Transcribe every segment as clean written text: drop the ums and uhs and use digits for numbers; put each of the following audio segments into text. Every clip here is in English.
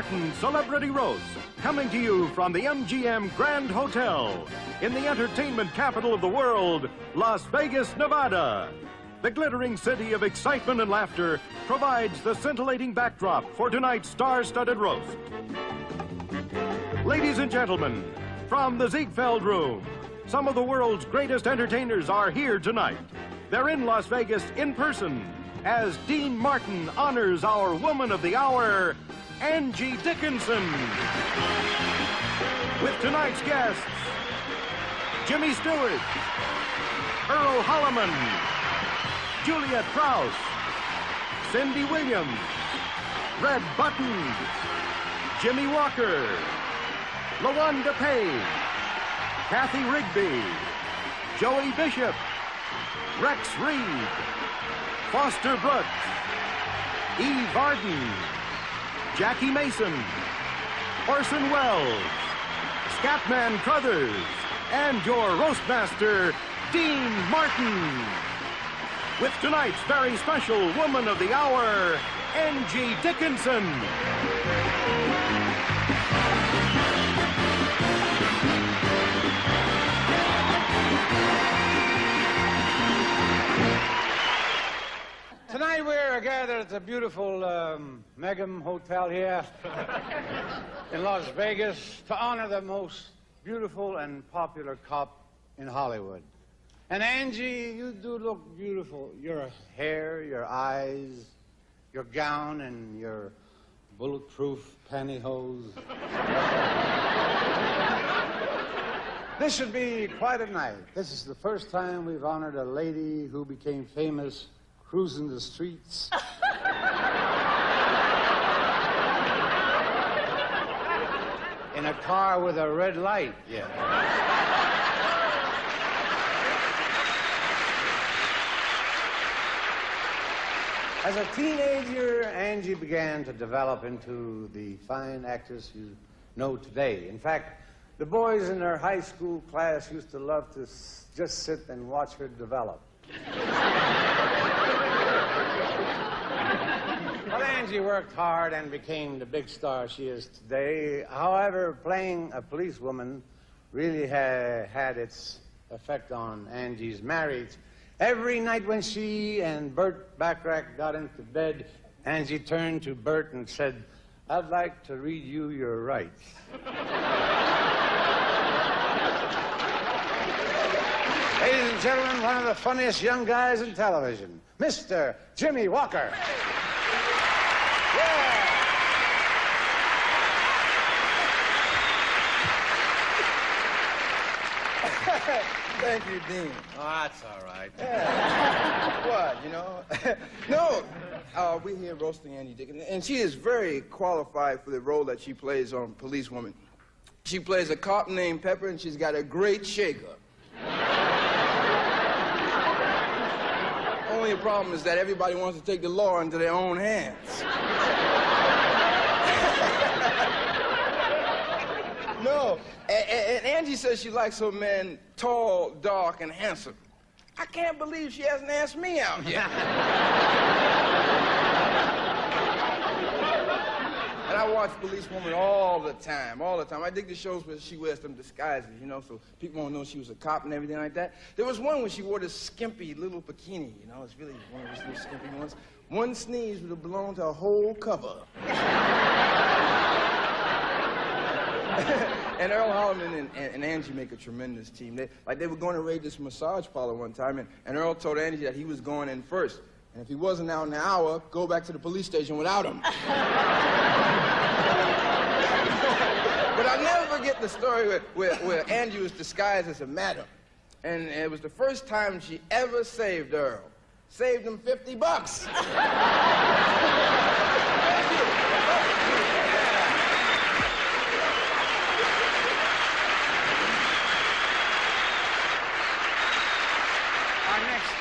Martin Celebrity Roast, coming to you from the MGM Grand Hotel in the entertainment capital of the world, Las Vegas, Nevada. The glittering city of excitement and laughter provides the scintillating backdrop for tonight's star-studded roast. Ladies and gentlemen, from the Ziegfeld Room, some of the world's greatest entertainers are here tonight. They're in Las Vegas in person as Dean Martin honors our Woman of the Hour, Angie Dickinson. With tonight's guests, Jimmy Stewart, Earl Holliman, Juliet Prowse, Cindy Williams, Red Buttons, Jimmy Walker, LaWanda Page, Kathy Rigby, Joey Bishop, Rex Reed, Foster Brooks, Eve Arden, Jackie Mason, Orson Welles, Scatman Crothers, and your roastmaster, Dean Martin. With tonight's very special Woman of the Hour, Angie Dickinson. Tonight we're gathered at the beautiful Megum Hotel here in Las Vegas to honor the most beautiful and popular cop in Hollywood. And Angie, you do look beautiful. Your hair, your eyes, your gown, and your bulletproof pantyhose. This should be quite a night. This is the first time we've honored a lady who became famous cruising the streets. In a car with a red light, yeah. As a teenager, Angie began to develop into the fine actress you know today. In fact, the boys in her high school class used to love to just sit and watch her develop. Well, Angie worked hard and became the big star she is today. However, playing a policewoman really had its effect on Angie's marriage. Every night when she and Burt Bacharach got into bed, Angie turned to Burt and said, "I'd like to read you your rights." Ladies and gentlemen, one of the funniest young guys in television, Mr. Jimmy Walker. Thank you, Dean. Oh, that's all right. Yeah. What, you know? No, we're here roasting Angie Dickinson, and she is very qualified for the role that she plays on Police Woman. She plays a cop named Pepper, and she's got a great shaker. Only problem is that everybody wants to take the law into their own hands. No, and Angie says she likes her man tall, dark, and handsome. I can't believe she hasn't asked me out yet. And I watch Police Woman all the time, all the time. I dig the shows where she wears them disguises, you know, so people won't know she was a cop and everything like that. There was one when she wore this skimpy little bikini, you know, it's really one of those little skimpy ones. One sneeze would have blown to a whole cover. And Earl Holliman and Angie make a tremendous team. They were going to raid this massage parlor one time, and Earl told Angie that he was going in first. And if he wasn't out in an hour, go back to the police station without him. But I'll never forget the story where Angie was disguised as a madam. And it was the first time she ever saved Earl. Saved him $50.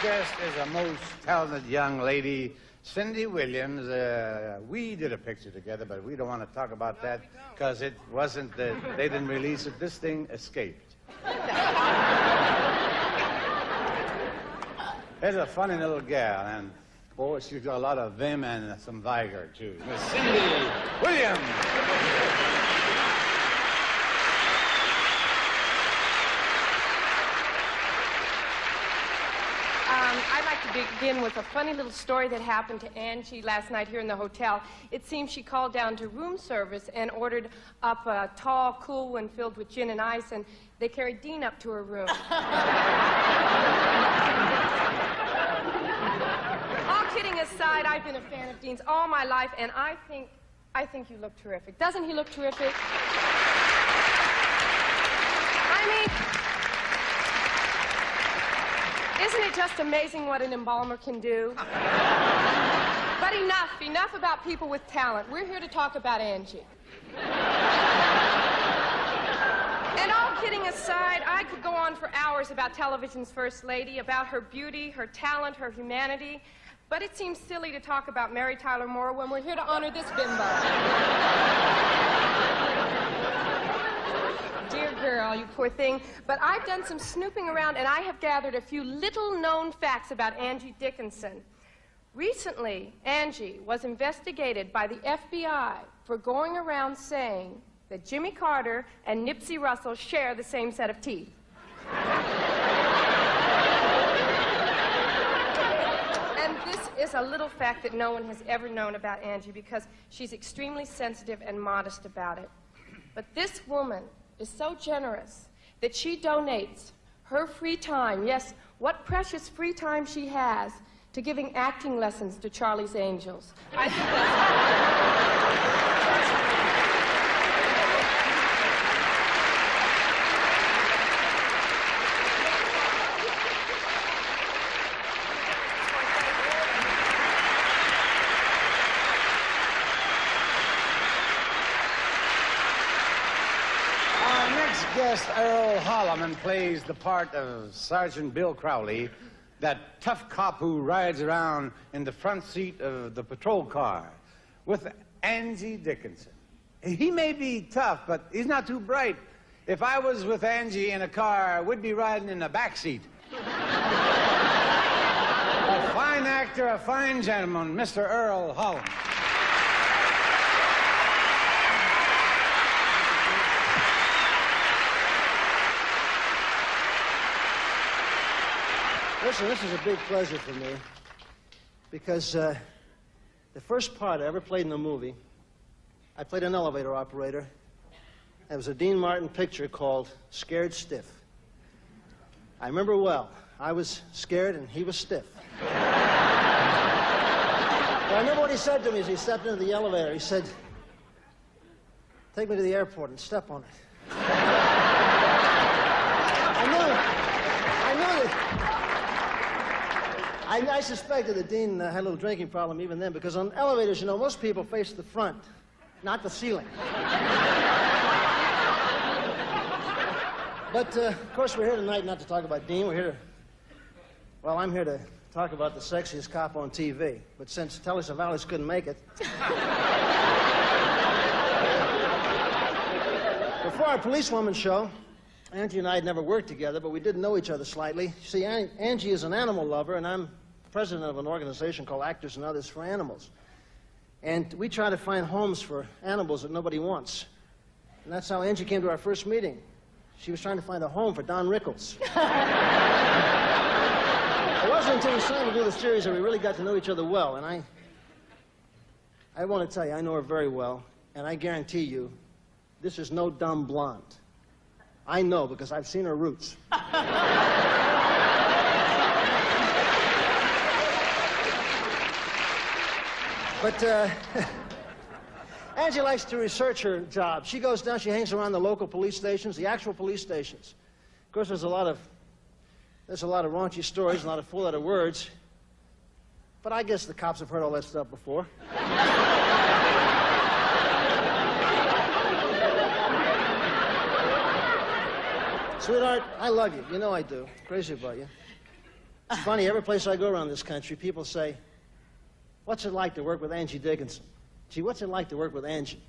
Guest is a most talented young lady, Cindy Williams. We did a picture together, but we don't want to talk about that because it wasn't they didn't release it. This thing escaped. It's a funny little gal, and Boy, she's got a lot of vim and some vigor, too. Miss Cindy Williams. I'd like to begin with a funny little story that happened to Angie last night here in the hotel. It seems she called down to room service and ordered up a tall, cool one filled with gin and ice, and they carried Dean up to her room. All kidding aside, I've been a fan of Dean's all my life, and I think you look terrific. Doesn't he look terrific? I mean, isn't it just amazing what an embalmer can do? But enough about people with talent. We're here to talk about Angie. And all kidding aside, I could go on for hours about television's first lady, about her beauty, her talent, her humanity. But it seems silly to talk about Mary Tyler Moore when we're here to honor this bimbo. Dear girl, you poor thing. But I've done some snooping around, and I have gathered a few little-known facts about Angie Dickinson. Recently, Angie was investigated by the FBI for going around saying that Jimmy Carter and Nipsey Russell share the same set of teeth. It's a little fact that no one has ever known about Angie because she's extremely sensitive and modest about it. But this woman is so generous that she donates her free time, yes, what precious free time she has, to giving acting lessons to Charlie's Angels. Earl Holliman plays the part of Sergeant Bill Crowley, that tough cop who rides around in the front seat of the patrol car with Angie Dickinson. He may be tough, but he's not too bright. If I was with Angie in a car, we'd be riding in the back seat. A fine actor, a fine gentleman, Mr. Earl Holliman. Listen, this is a big pleasure for me because the first part I ever played in a movie, I played an elevator operator. It was a Dean Martin picture called Scared Stiff. I remember well. I was scared and he was stiff. But I remember what he said to me as he stepped into the elevator. He said, "Take me to the airport and step on it." I suspected that Dean had a little drinking problem even then, because on elevators, you know, most people face the front, not the ceiling. But, of course, we're here tonight not to talk about Dean. We're here to... Well, I'm here to talk about the sexiest cop on TV. But since Telly Savalas couldn't make it... Before our Police Woman show, Angie and I had never worked together, but we did know each other slightly. See, Angie is an animal lover, and I'm president of an organization called Actors and Others for Animals. And we try to find homes for animals that nobody wants. And that's how Angie came to our first meeting. She was trying to find a home for Don Rickles. It wasn't until we started to do the series that we really got to know each other well, and I want to tell you, I know her very well, and I guarantee you, this is no dumb blonde. I know, because I've seen her roots. But Angie likes to research her job. She goes down, she hangs around the local police stations, the actual police stations. Of course, there's a lot of raunchy stories, a lot of fool-out-of words. But I guess the cops have heard all that stuff before. Sweetheart, I love you. You know I do. Crazy about you. It's funny, every place I go around this country, people say, "What's it like to work with Angie Dickinson? Gee, what's it like to work with Angie?"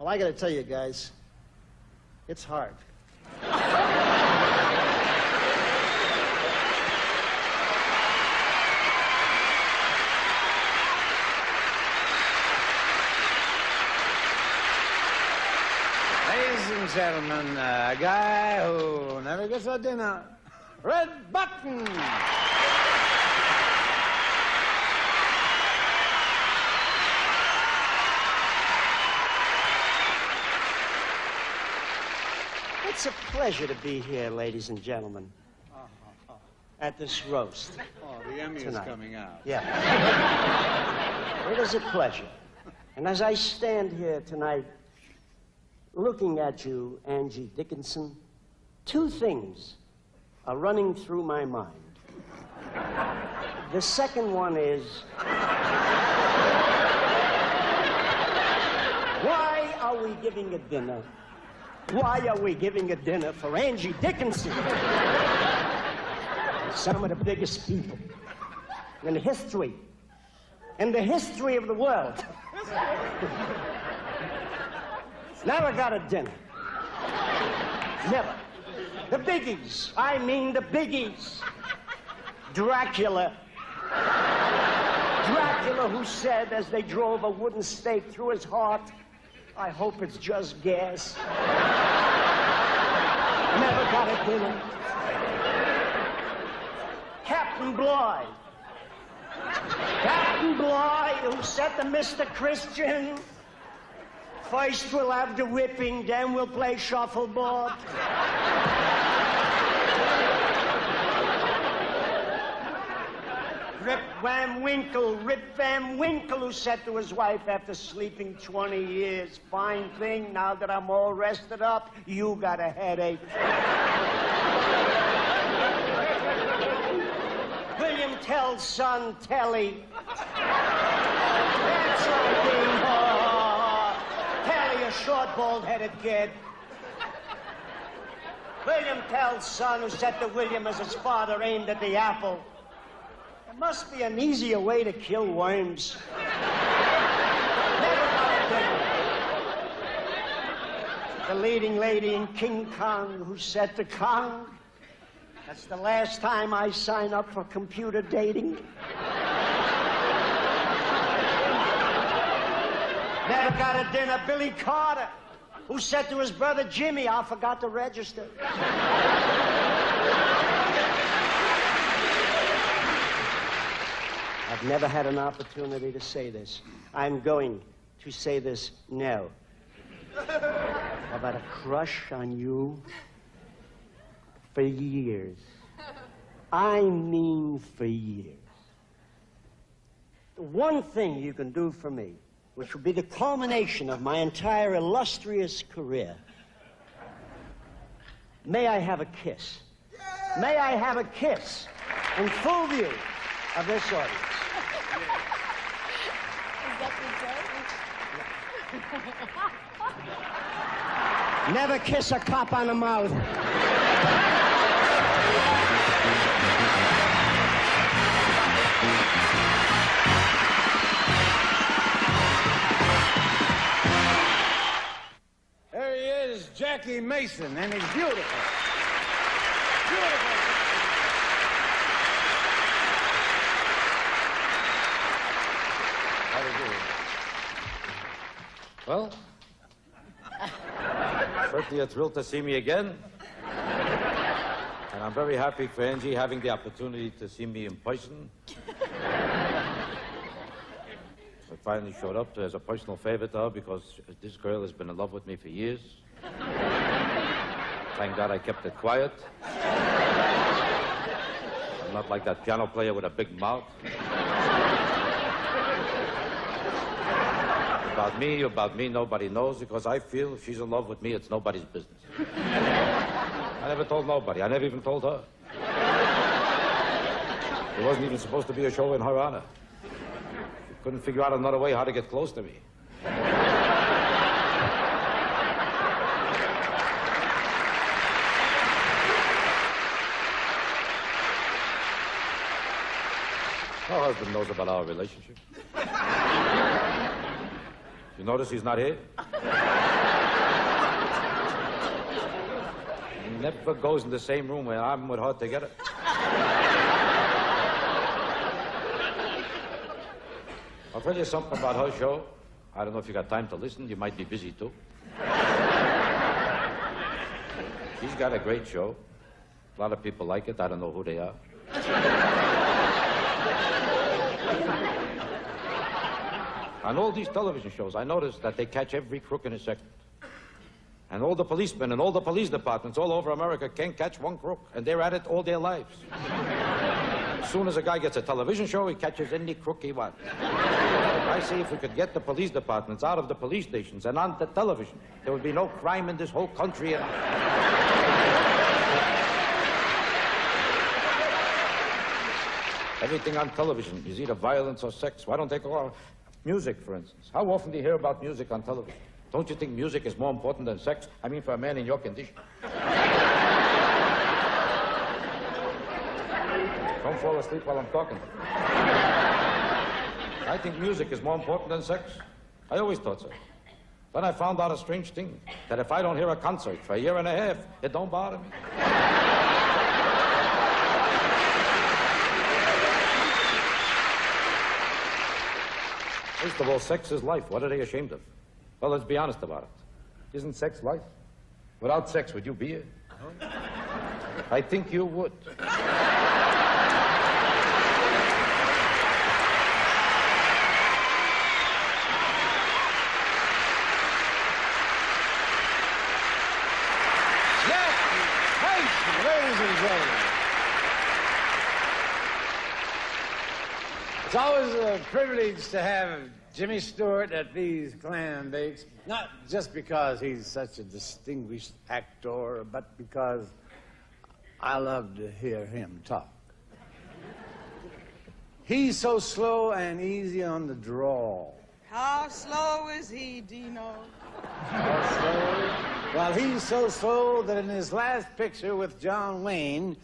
Well, I gotta tell you guys, it's hard. and gentlemen, a guy who never gets a dinner, Red Buttons. It's a pleasure to be here, ladies and gentlemen, at this roast. Oh, the Emmy is coming out. Yeah. It is a pleasure. And as I stand here tonight, looking at you, Angie Dickinson, two things are running through my mind. The second one is, why are we giving a dinner? Why are we giving a dinner for Angie Dickinson? Some of the biggest people in history, in the history of the world. Never got a dinner. Never. The biggies. I mean the biggies. Dracula. Dracula, who said as they drove a wooden stake through his heart, I hope it's just gas. Never got a dinner. Captain Bligh. Captain Bligh, who said to Mr. Christian, first we'll have the whipping, then we'll play shuffleboard. Rip Van Winkle, Rip Van Winkle, who said to his wife after sleeping 20 years, fine thing, now that I'm all rested up, you got a headache. William Tell's son, Telly. That's something more. A short, bald-headed kid. William Tell's son, who said to William as his father aimed at the apple, there must be an easier way to kill worms. Never got a dinner. The leading lady in King Kong, who said to Kong, that's the last time I sign up for computer dating. Never got a dinner. Billy Carter, who said to his brother Jimmy, I forgot to register. I've never had an opportunity to say this. I'm going to say this now. I've had a crush on you for years. I mean for years. The one thing you can do for me, which would be the culmination of my entire illustrious career. May I have a kiss? Yeah! May I have a kiss in full view of this audience? Is that the joke? Never kiss a cop on the mouth. Jackie Mason, and he's beautiful. Beautiful. How do you do? Well, certainly you're thrilled to see me again. And I'm very happy for Angie having the opportunity to see me in person. I finally showed up as a personal favor to her because this girl has been in love with me for years. Thank God I kept it quiet. I'm not like that piano player with a big mouth. About me, nobody knows, because I feel if she's in love with me, it's nobody's business. I never told nobody. I never even told her. There wasn't even supposed to be a show in her honor. She couldn't figure out another way how to get close to me. Her husband knows about our relationship. You notice he's not here? He never goes in the same room when I'm with her together. I'll tell you something about her show. I don't know if you got time to listen. You might be busy, too. He's got a great show. A lot of people like it. I don't know who they are. On all these television shows, I noticed that they catch every crook in a second. And all the policemen and all the police departments all over America can't catch one crook, and they're at it all their lives. As soon as a guy gets a television show, he catches any crook he wants. I say if we could get the police departments out of the police stations and onto television, there would be no crime in this whole country. Everything on television is either violence or sex. Why don't they go on? Music, for instance. How often do you hear about music on television? Don't you think music is more important than sex? I mean, for a man in your condition. Don't fall asleep while I'm talking. I think music is more important than sex. I always thought so. Then I found out a strange thing, that if I don't hear a concert for a year and a half, it don't bother me. First of all, sex is life. What are they ashamed of? Well, let's be honest about it. Isn't sex life? Without sex, would you be here? I think you would. Yes! Ladies and gentlemen. It's always a privilege to have Jimmy Stewart at these clam bakes, not just because he's such a distinguished actor, but because I love to hear him talk. He's so slow and easy on the draw. How slow is he, Dino? How slow? Well, he's so slow that in his last picture with John Wayne,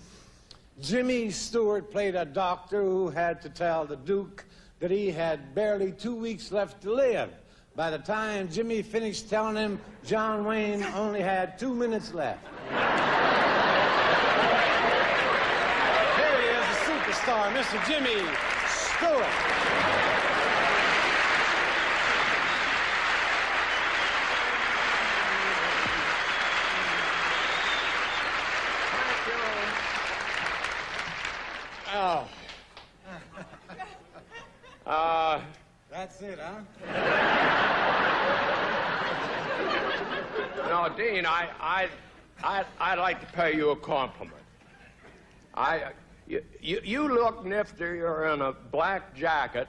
Jimmy Stewart played a doctor who had to tell the Duke that he had barely 2 weeks left to live. By the time Jimmy finished telling him, John Wayne only had 2 minutes left. Here he is, the superstar, Mr. Jimmy Stewart. Oh. That's it, huh? No, Dean, I'd like to pay you a compliment. You look niftier in a black jacket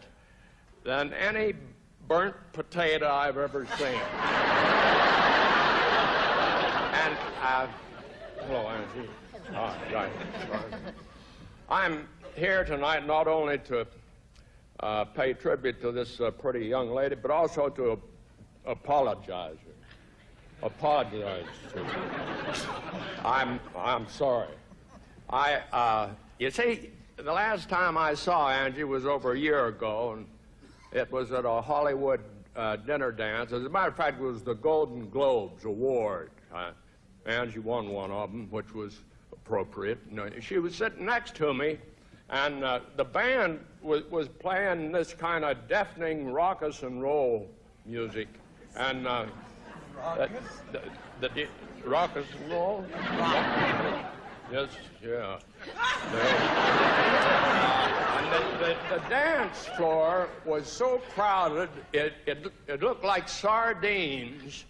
than any burnt potato I've ever seen. And, hello, Angie. I'm here tonight not only to pay tribute to this pretty young lady, but also to apologize. Apologize to you. I'm sorry. You see, the last time I saw Angie was over a year ago, and it was at a Hollywood dinner dance. As a matter of fact, it was the Golden Globes Award. Angie won one of them, which was appropriate. No, she was sitting next to me, and the band was playing this kind of deafening raucous and roll music, and raucous and roll. Yes, yeah. And the dance floor was so crowded, it looked like sardines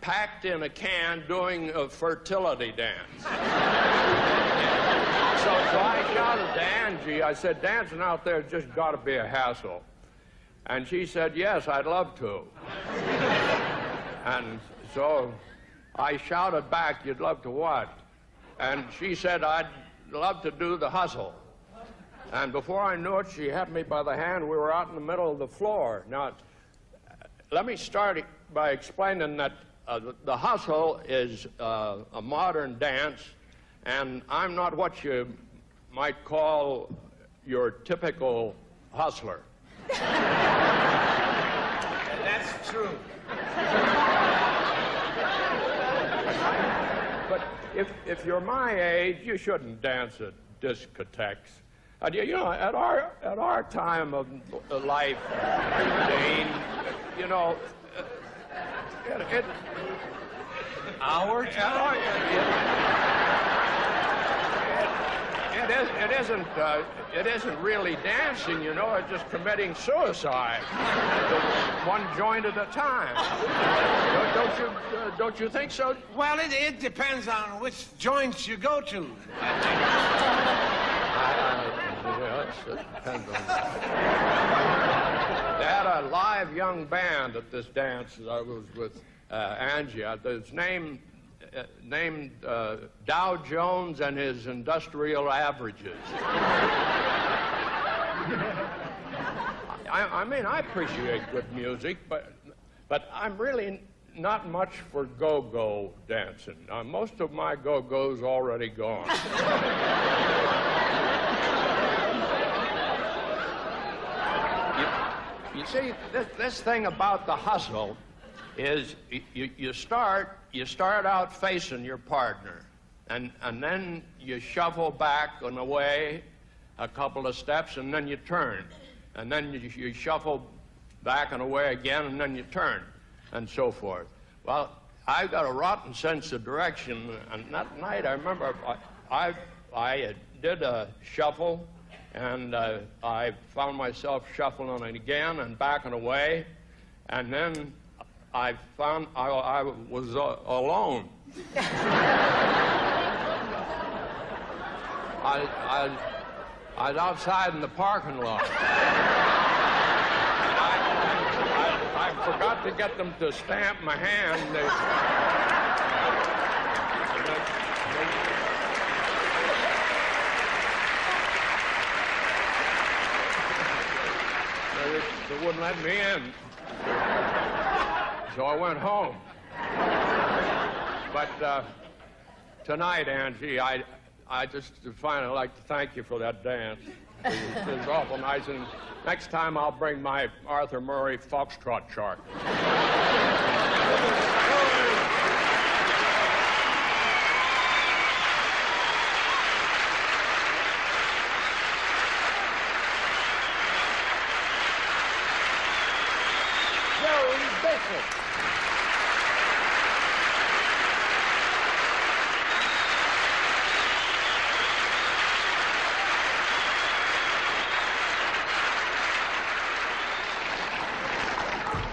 packed in a can doing a fertility dance. So I shouted to Angie, I said, dancing out there just got to be a hassle. And she said, yes, I'd love to. And so I shouted back, you'd love to what? And she said, I'd love to do the hustle. And before I knew it, she had me by the hand. We were out in the middle of the floor. Now, let me start by explaining that the hustle is a modern dance, and I'm not what you might call your typical hustler. That's true. But if you're my age, you shouldn't dance at discotheques. You know, at our time of life, Dean, you know, Our town? It isn't really dancing, you know. It's just committing suicide, one joint at a time. Don't you think so? Well, it depends on which joints you go to. It depends on that. They had a live young band at this dance that I was with Angie. It's named Dow Jones and His Industrial Averages. I mean, I appreciate good music, but I'm really not much for go-go dancing. Most of my go-go's already gone. You see, this thing about the hustle is you start out facing your partner, and then you shuffle back and away a couple of steps, and then you turn, and then you shuffle back and away again, and then you turn, and so forth. Well, I've got a rotten sense of direction, and that night I remember I did a shuffle, and I found myself shuffling again and backing away, and then I found I was alone. I was outside in the parking lot. I forgot to get them to stamp my hand. They wouldn't let me in. So I went home. But tonight, Angie, I just finally like to thank you for that dance. It was awful nice. And next time I'll bring my Arthur Murray Foxtrot chart.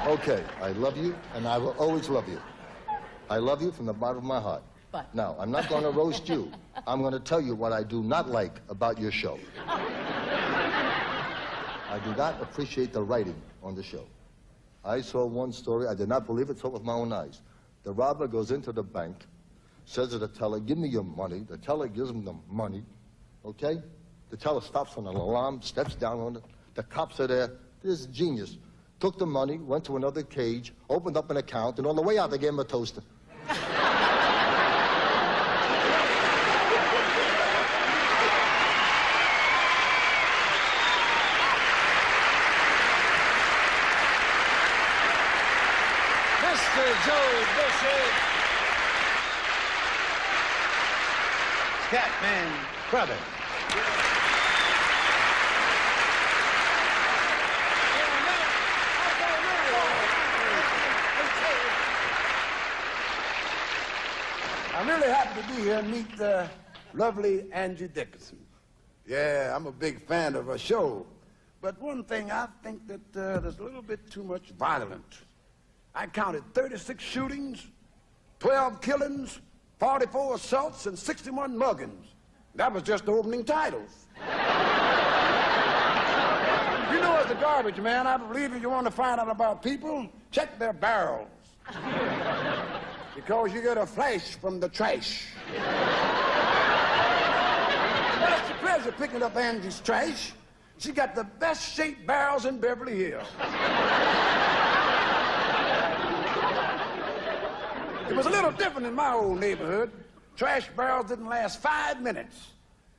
Okay, I love you, and I will always love you. I love you from the bottom of my heart. But now, I'm not going to roast you. I'm going to tell you what I do not like about your show. I do not appreciate the writing on the show. I saw one story, I did not believe it, saw it with my own eyes. The robber goes into the bank, says to the teller, give me your money. The teller gives him the money, okay? The teller stops on an alarm, steps down on it. The cops are there. This is genius. Took the money, went to another cage, opened up an account, and on the way out, they gave him a toaster. Mr. Joey Bishop. Scatman Crothers. I'm really happy to be here and meet the lovely Angie Dickinson. Yeah, I'm a big fan of her show. But one thing, I think that there's a little bit too much violence. I counted 36 shootings, 12 killings, 44 assaults, and 61 muggings. That was just the opening titles. You know, as a garbage man, I believe if you want to find out about people, check their barrels. Because you get a flash from the trash. Well, it's a pleasure picking up Angie's trash. She got the best shaped barrels in Beverly Hills. It was a little different in my old neighborhood. Trash barrels didn't last 5 minutes.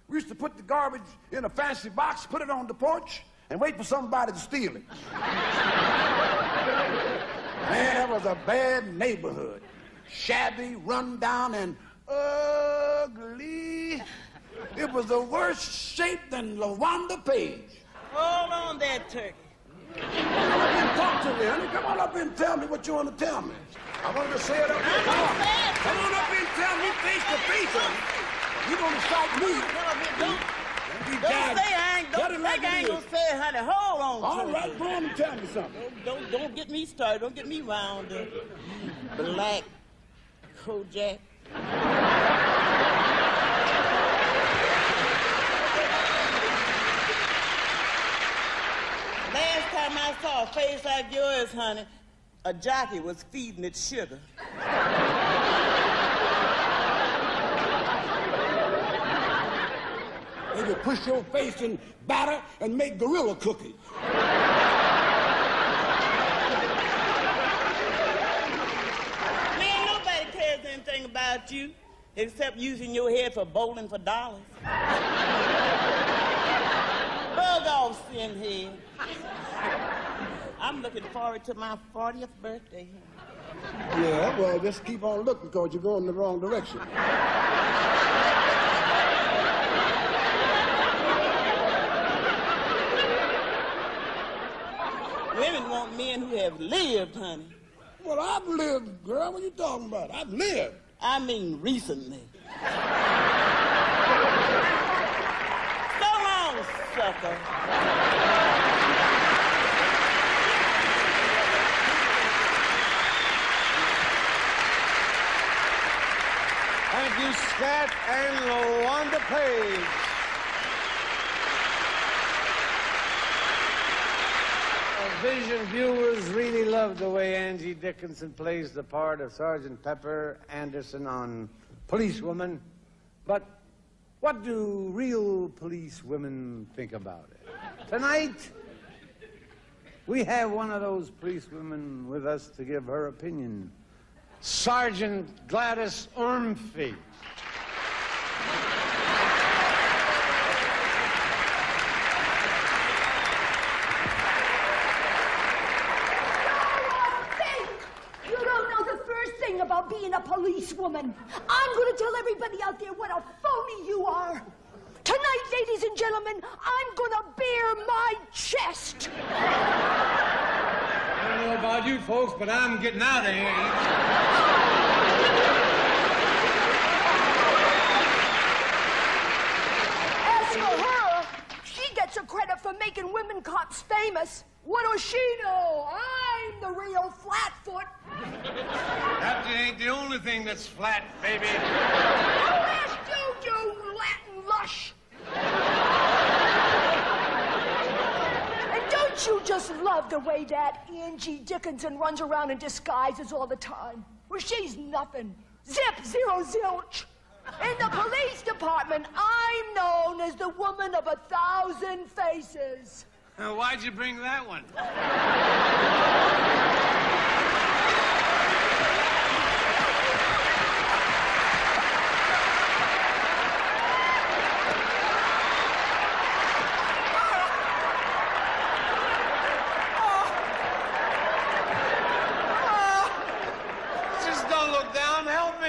We used to put the garbage in a fancy box, put it on the porch, and wait for somebody to steal it. Man, that was a bad neighborhood. Shabby, run down, and ugly. It was the worst shape than LaWanda Page. Hold on there, turkey. Talk to me, honey. Come on up and tell me what you want to tell me. I wanted to say it up here. Come on up and tell me face to face, honey. You're going to fight me. Don't say I ain't going to say it, honey. Hold on. All right, go on and tell me something. Don't get me started. Don't get me wound up. Black Kojak. Last time I saw a face like yours, honey, a jockey was feeding it sugar. They would push your face in batter and make gorilla cookies. Man, nobody cares anything about you except using your head for bowling for dollars. Bug off, sin head. I'm looking forward to my 40th birthday. Yeah, well, just keep on looking, because you're going in the wrong direction. Women want men who have lived, honey. Well, I've lived, girl. What are you talking about? I've lived. I mean recently. So long, sucker. Thank you, Scat and LaWanda Page. Vision viewers really love the way Angie Dickinson plays the part of Sergeant Pepper Anderson on Police Woman. But what do real police women think about it? Tonight, we have one of those police women with us to give her opinion. Sergeant Gladys Ormfee. You don't know the first thing about being a policewoman. I'm going to tell everybody out there what a phony you are. Tonight, ladies and gentlemen, I'm going to bare my chest. I don't know about you folks, but I'm getting out of here. Credit for making women cops famous. What does she know? I'm the real flatfoot. That ain't the only thing that's flat, baby. Who asked you, you Latin lush? And don't you just love the way that Angie Dickinson runs around in disguises all the time? Well, she's nothing. Zip, zero, zilch. In the police department, I'm known as the woman of 1,000 faces. Why'd you bring that one? Just don't look down, help me.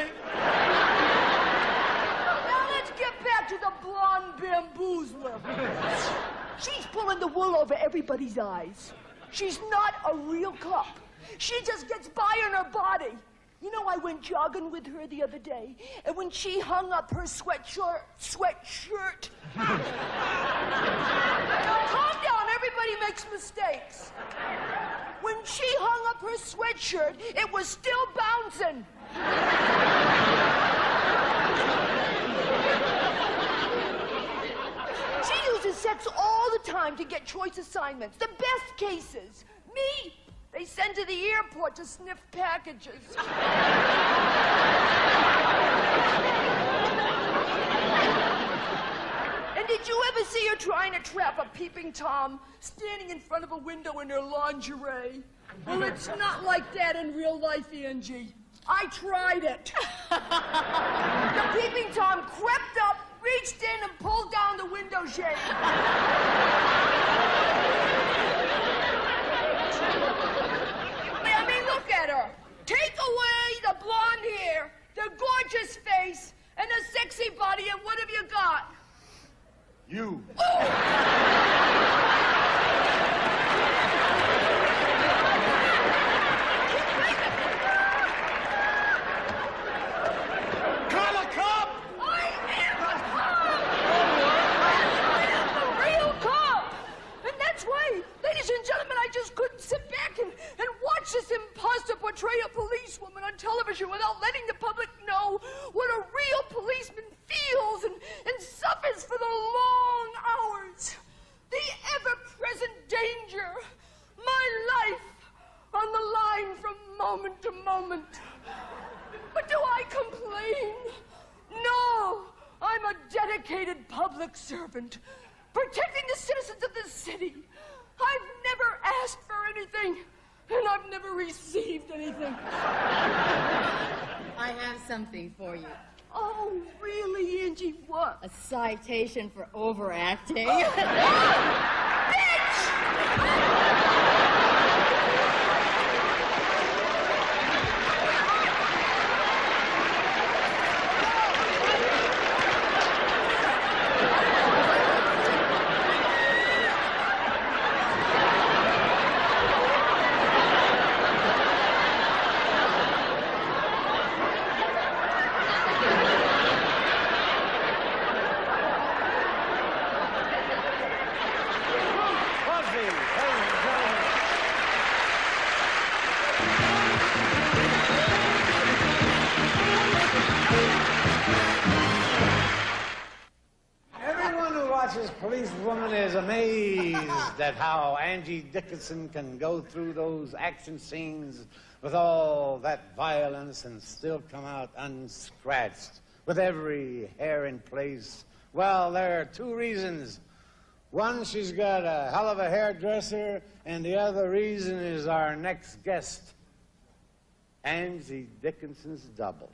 She's pulling the wool over everybody's eyes. She's not a real cop. She just gets by on her body. You know, I went jogging with her the other day, and when she hung up her sweatshirt. Now, calm down, everybody makes mistakes. When she hung up her sweatshirt, it was still bouncing. Sex all the time to get choice assignments, the best cases. Me, they send to the airport to sniff packages. And did you ever see her trying to trap a peeping Tom standing in front of a window in her lingerie? Well, it's not like that in real life, Angie. I tried it. The peeping Tom crept up, reached in and pulled down the window shade. I mean, look at her. Take away the blonde hair, the gorgeous face, and the sexy body, and what have you got? You. portray a policewoman on television without letting the public know what a real policeman feels and suffers for the long hours, the ever-present danger, my life on the line from moment to moment. But do I complain? No, I'm a dedicated public servant, protecting the citizens of this city. I've never asked for anything, and I've never received anything. I have something for you. Oh, really, Angie, what? A citation for overacting. Oh. Bitch! At how Angie Dickinson can go through those action scenes with all that violence and still come out unscratched, with every hair in place. Well, there are two reasons. One, she's got a hell of a hairdresser, and the other reason is our next guest, Angie Dickinson's double.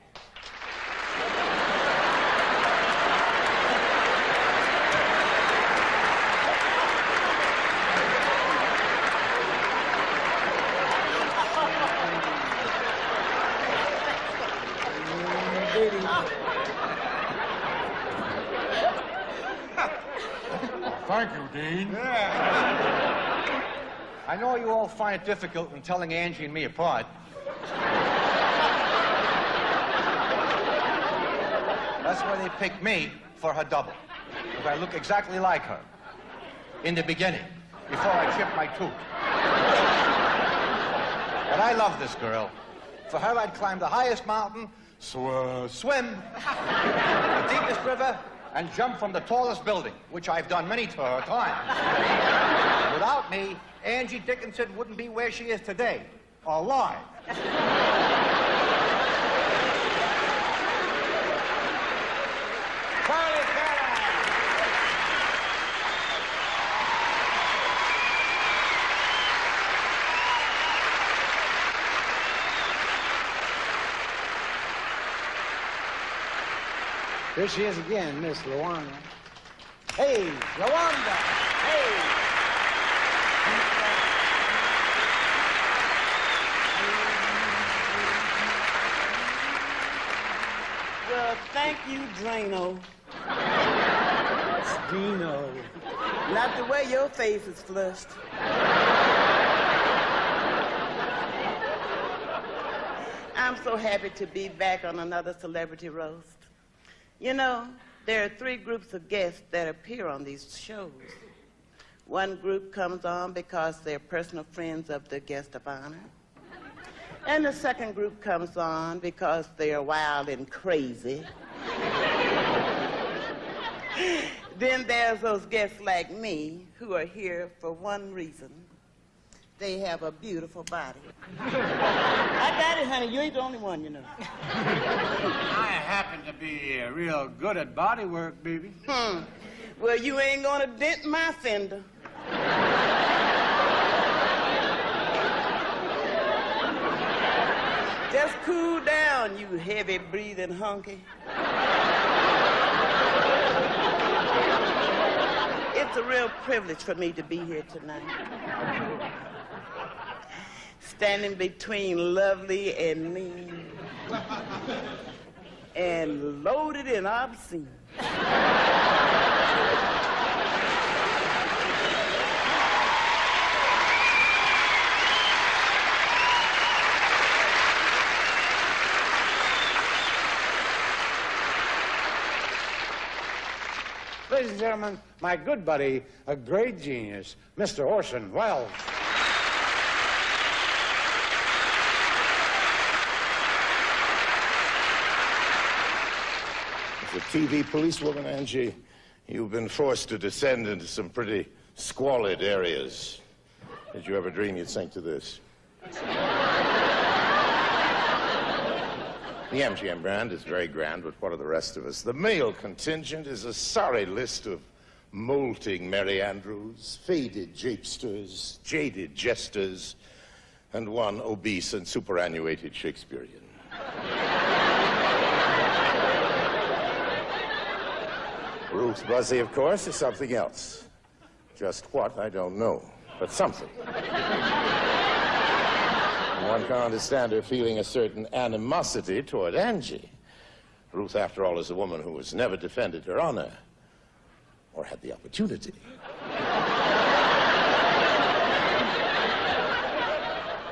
Thank you, Dean. Yeah. I know you all find it difficult when telling Angie and me apart. That's why they picked me for her double. Because I look exactly like her. In the beginning. Before I chipped my tooth. But I love this girl. For her, I'd climb the highest mountain, swim, the deepest river, and jump from the tallest building, which I've done many times. Without me, Angie Dickinson wouldn't be where she is today, alive. Here she is again, Miss LaWanda. Hey, LaWanda! Hey! Well, thank you, Drano. It's Dino. Not the way your face is flushed. I'm so happy to be back on another celebrity roast. You know, there are three groups of guests that appear on these shows. One group comes on because they're personal friends of the guest of honor. And the second group comes on because they're wild and crazy. Then there's those guests like me who are here for one reason. They have a beautiful body. I got it, honey. You ain't the only one, you know. I happen to be real good at body work, baby. Well, you ain't gonna dent my fender. Just cool down, you heavy-breathing hunky. It's a real privilege for me to be here tonight. Standing between lovely and mean, and loaded and obscene. Ladies and gentlemen, my good buddy, a great genius, Mr. Orson Welles. The TV policewoman, Angie, you've been forced to descend into some pretty squalid areas. Did you ever dream you'd sink to this? The MGM brand is very grand, but what are the rest of us? The male contingent is a sorry list of molting Merry Andrews, faded japesters, jaded jesters, and one obese and superannuated Shakespearean. Ruth Buzzi, of course, is something else. Just what, I don't know, but something. One can understand her feeling a certain animosity toward Angie. Ruth, after all, is a woman who has never defended her honor, or had the opportunity.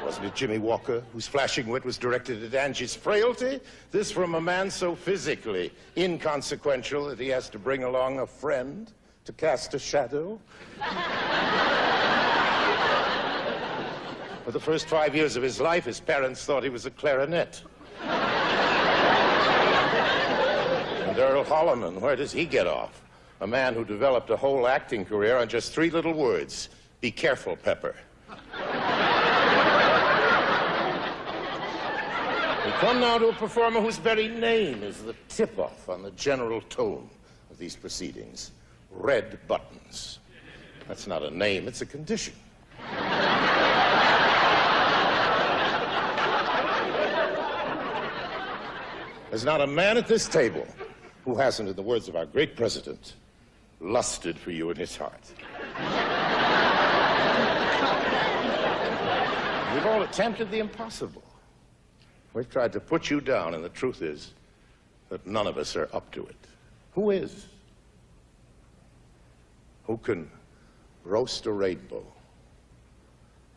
Wasn't it Jimmy Walker, whose flashing wit was directed at Angie's frailty? This from a man so physically inconsequential that he has to bring along a friend to cast a shadow? For the first 5 years of his life, his parents thought he was a clarinet. And Earl Holliman, where does he get off? A man who developed a whole acting career on just three little words. Be careful, Pepper. We come now to a performer whose very name is the tip-off on the general tone of these proceedings. Red Buttons. That's not a name, it's a condition. There's not a man at this table who hasn't, in the words of our great president, lusted for you in his heart. We've all attempted the impossible. We've tried to put you down, and the truth is that none of us are up to it. Who is? Who can roast a rainbow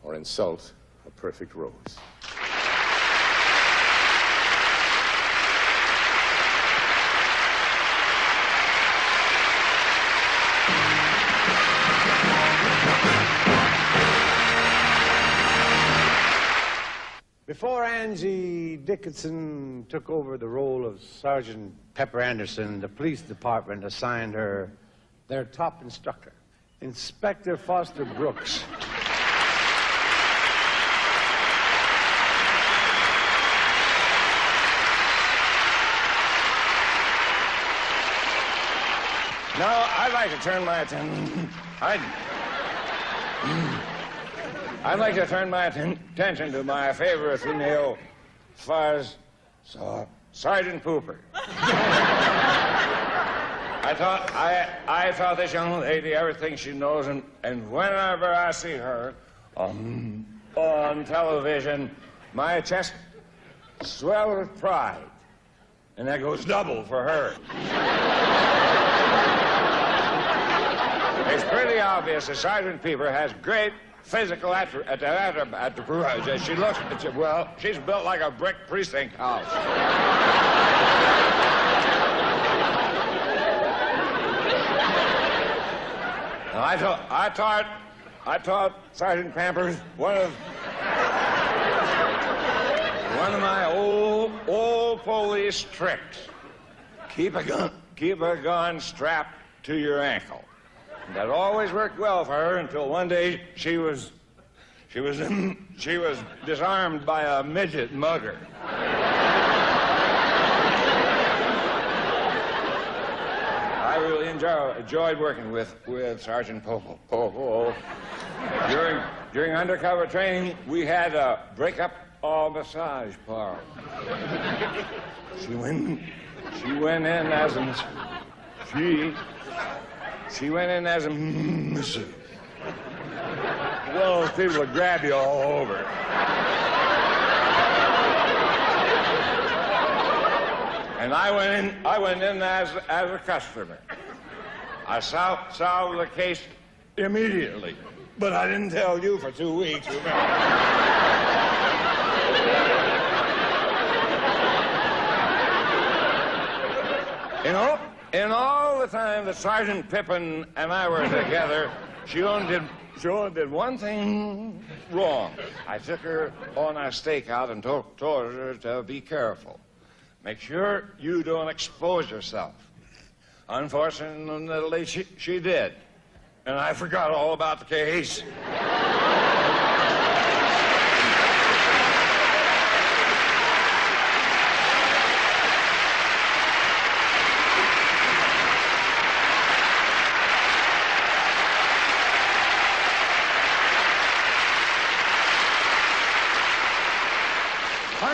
or insult a perfect rose? Before Angie Dickinson took over the role of Sergeant Pepper Anderson, the police department assigned her their top instructor, Inspector Foster Brooks. Now, I'd like to turn my attention... I'd like to turn my attention to my favorite female fuzz, Sergeant Pooper. I thought this young lady everything she knows, and whenever I see her on television, my chest swells with pride, and that goes double for her. It's pretty obvious that Sergeant Pooper has great physical attributes. She looks, well, she's built like a brick precinct house. I taught Sergeant Pampers, one of my old police tricks. Keep a gun strapped to your ankle. That always worked well for her until one day she was disarmed by a midget mugger. I really enjoyed working with Sergeant Popo. During undercover training, we had a break-up all massage parlor. She went in as an... She went in as a miss. Well, people would grab you all over. And I went in as a customer. I solved the case immediately, but I didn't tell you for 2 weeks. You know. In all the time that Sergeant Pippin and I were together, she only did one thing wrong. I took her on our stakeout and told her to be careful. Make sure you don't expose yourself. Unfortunately, she did. And I forgot all about the case.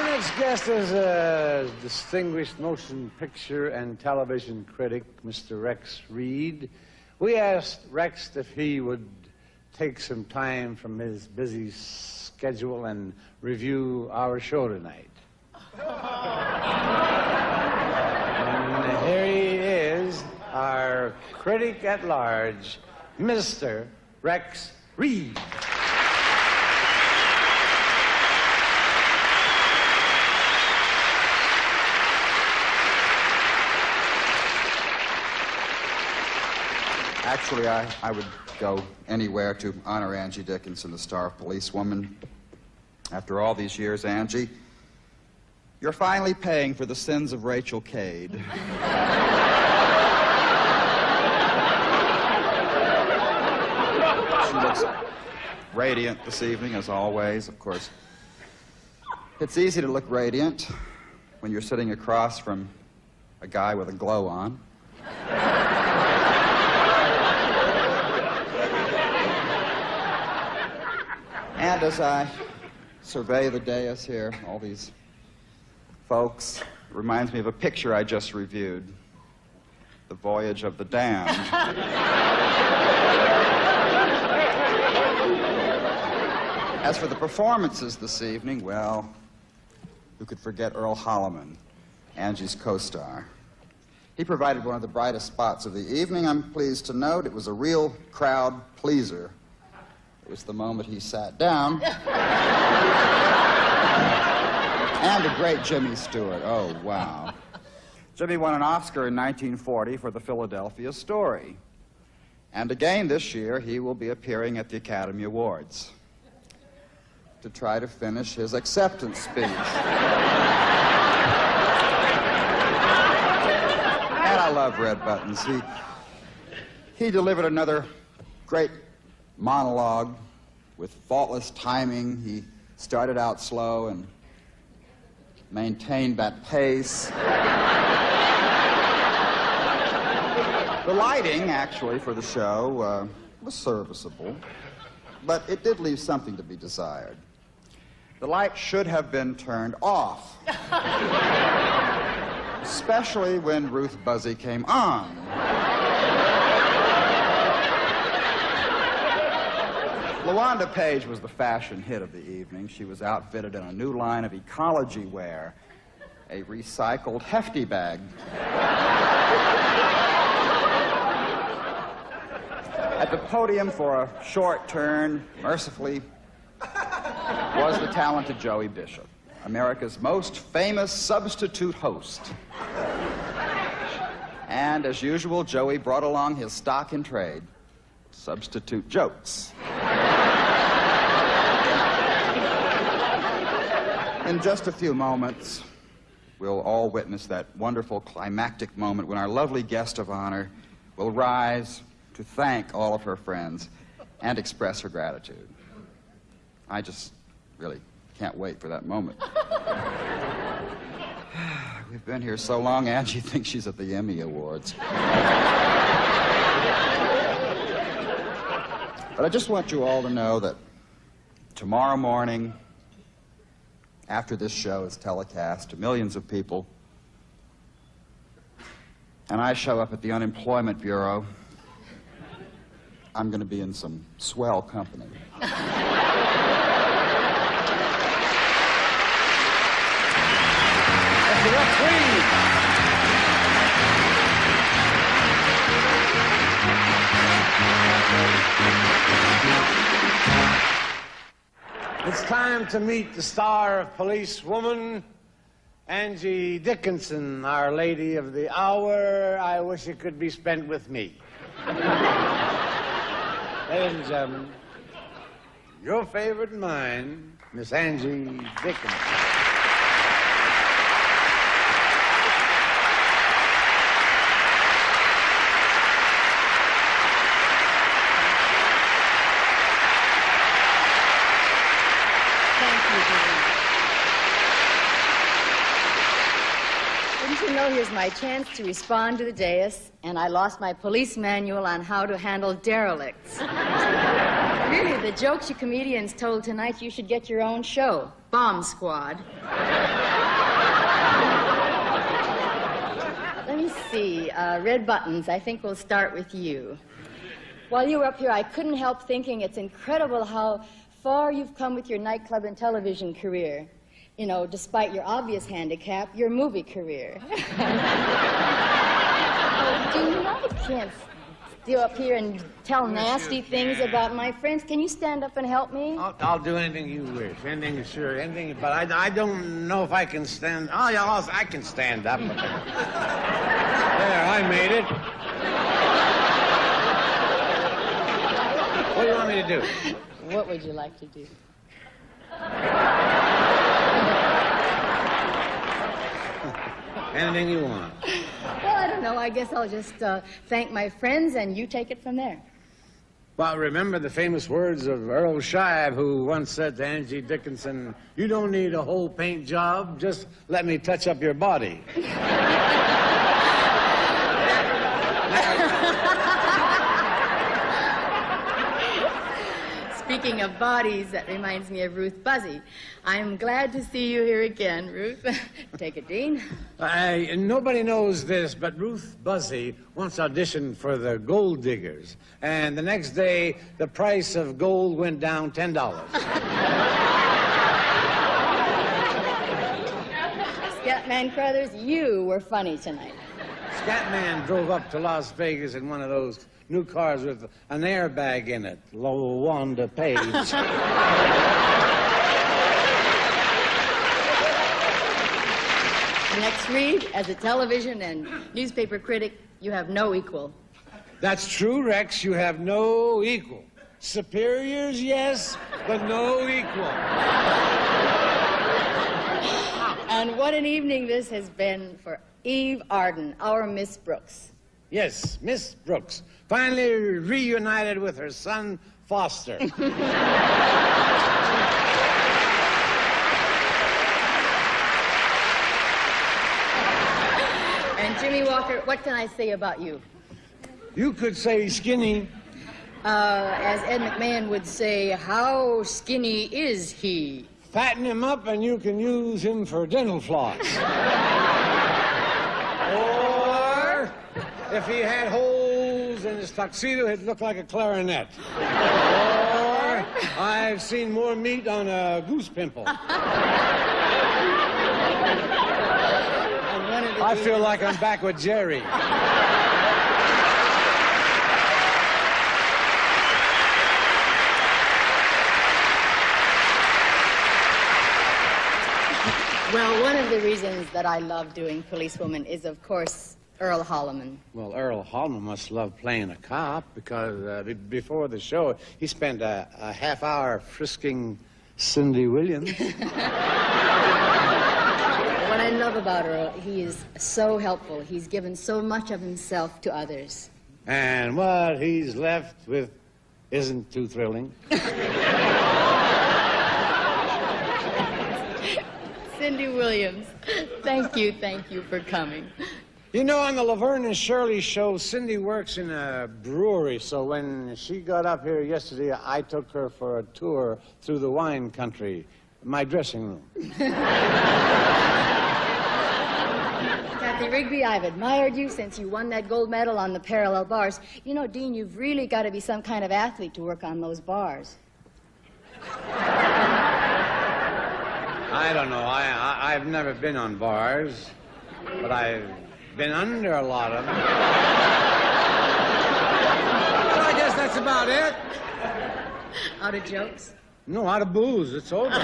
Next guest is a distinguished motion picture and television critic, Mr. Rex Reed. We asked Rex if he would take some time from his busy schedule and review our show tonight. And here he is, our critic at large, Mr. Rex Reed. Actually, I would go anywhere to honor Angie Dickinson, the star of Police Woman. After all these years, Angie, you're finally paying for the sins of Rachel Cade. She looks radiant this evening, as always, of course. It's easy to look radiant when you're sitting across from a guy with a glow on. And as I survey the dais here, all these folks, it reminds me of a picture I just reviewed, The Voyage of the Damned. As for the performances this evening, well, who could forget Earl Holliman, Angie's co-star? He provided one of the brightest spots of the evening. I'm pleased to note it was a real crowd pleaser. It was the moment he sat down. And the great Jimmy Stewart. Oh, wow. Jimmy won an Oscar in 1940 for The Philadelphia Story. And again this year, he will be appearing at the Academy Awards to try to finish his acceptance speech. And I love Red Buttons. He delivered another great monologue with faultless timing. He started out slow and maintained that pace. The lighting, actually, for the show was serviceable, but it did leave something to be desired. The light should have been turned off, especially when Ruth Buzzi came on. LaWanda Page was the fashion hit of the evening. She was outfitted in a new line of ecology wear, a recycled hefty bag. At the podium for a short turn, mercifully, was the talented Joey Bishop, America's most famous substitute host. And as usual, Joey brought along his stock in trade, substitute jokes. In just a few moments, we'll all witness that wonderful climactic moment when our lovely guest of honor will rise to thank all of her friends and express her gratitude. I just really can't wait for that moment. We've been here so long, Angie thinks she's at the Emmy Awards. But I just want you all to know that tomorrow morning, after this show is telecast to millions of people, and I show up at the Unemployment Bureau, I'm going to be in some swell company. It's time to meet the star of Police Woman, Angie Dickinson, our lady of the hour. I wish it could be spent with me. Ladies and gentlemen, your favorite and mine, Miss Angie Dickinson. you know, here's my chance to respond to the dais, and I lost my police manual on how to handle derelicts. Really, the jokes you comedians told tonight, you should get your own show, Bomb Squad. Let me see, Red Buttons, I think we'll start with you. While you were up here, I couldn't help thinking it's incredible how far you've come with your nightclub and television career. You know, despite your obvious handicap, your movie career. Do you know I can't steal up here and tell nasty things about my friends? Can you stand up and help me? I'll do anything you wish. Anything, sure, anything. But I don't know if I can stand. Oh, yeah, I can stand up. There, I made it. What do you want me to do? What would you like to do? Anything you want. Well, I don't know. I guess I'll just thank my friends, and you take it from there. Well, remember the famous words of Earl Shive, who once said to Angie Dickinson, "You don't need a whole paint job. Just let me touch up your body." Speaking of bodies, that reminds me of Ruth Buzzi. I'm glad to see you here again, Ruth. Take it, Dean. Nobody knows this, but Ruth Buzzi once auditioned for the Gold Diggers, and the next day, the price of gold went down $10. Scatman Crothers, you were funny tonight. Scatman drove up to Las Vegas in one of those new cars with an airbag in it. LaWanda Page. Rex Reed, as a television and newspaper critic, you have no equal. That's true, Rex. You have no equal. Superiors, yes, but no equal. And what an evening this has been for Eve Arden, our Miss Brooks. Yes, Miss Brooks. Finally reunited with her son, Foster. And Jimmy Walker, what can I say about you? You could say skinny. As Ed McMahon would say, how skinny is he? Fatten him up and you can use him for dental floss. Or if he had whole in his tuxedo, he'd look like a clarinet. Or I've seen more meat on a goose pimple. I feel like I'm back with Jerry. Well, one of the reasons that I love doing Police Woman is, of course, Earl Holliman. Well, Earl Holliman must love playing a cop, because before the show, he spent a half hour frisking Cindy Williams. What I love about Earl, he is so helpful. He's given so much of himself to others. And what he's left with isn't too thrilling. Cindy Williams, thank you for coming. You know, on the Laverne and Shirley show, Cindy works in a brewery, so when she got up here yesterday, I took her for a tour through the wine country, my dressing room. Kathy Rigby, I've admired you since you won that gold medal on the parallel bars. You know, Dean, you've really got to be some kind of athlete to work on those bars. I don't know. I've never been on bars, but I've been under a lot of them. Well, I guess that's about it. Out of jokes? No, out of booze. It's over.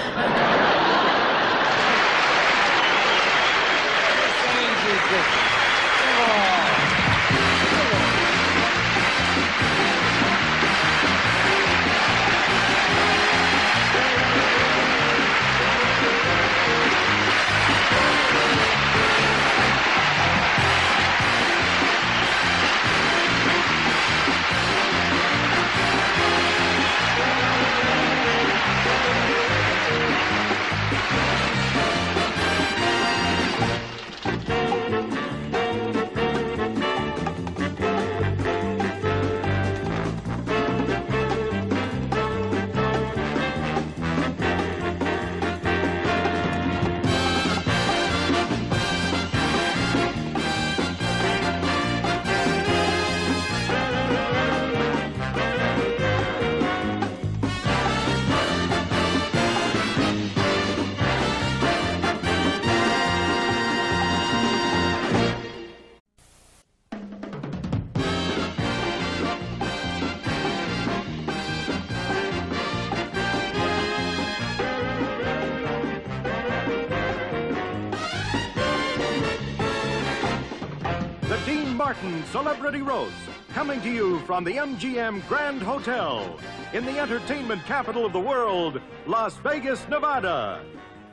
Martin Celebrity Roast, coming to you from the MGM Grand Hotel in the entertainment capital of the world, Las Vegas, Nevada.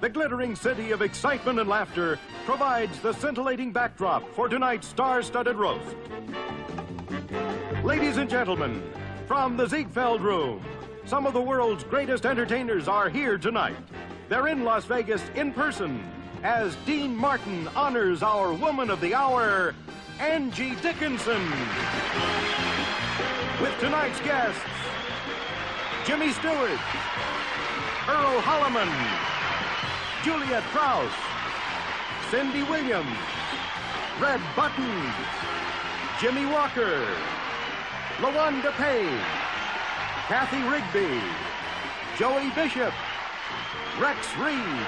The glittering city of excitement and laughter provides the scintillating backdrop for tonight's star-studded roast. Ladies and gentlemen, from the Ziegfeld Room, some of the world's greatest entertainers are here tonight. They're in Las Vegas in person as Dean Martin honors our Woman of the Hour, Angie Dickinson. With tonight's guests, Jimmy Stewart, Earl Holliman, Juliet Prowse, Cindy Williams, Red Buttons, Jimmy Walker, LaWanda Page, Kathy Rigby, Joey Bishop, Rex Reed,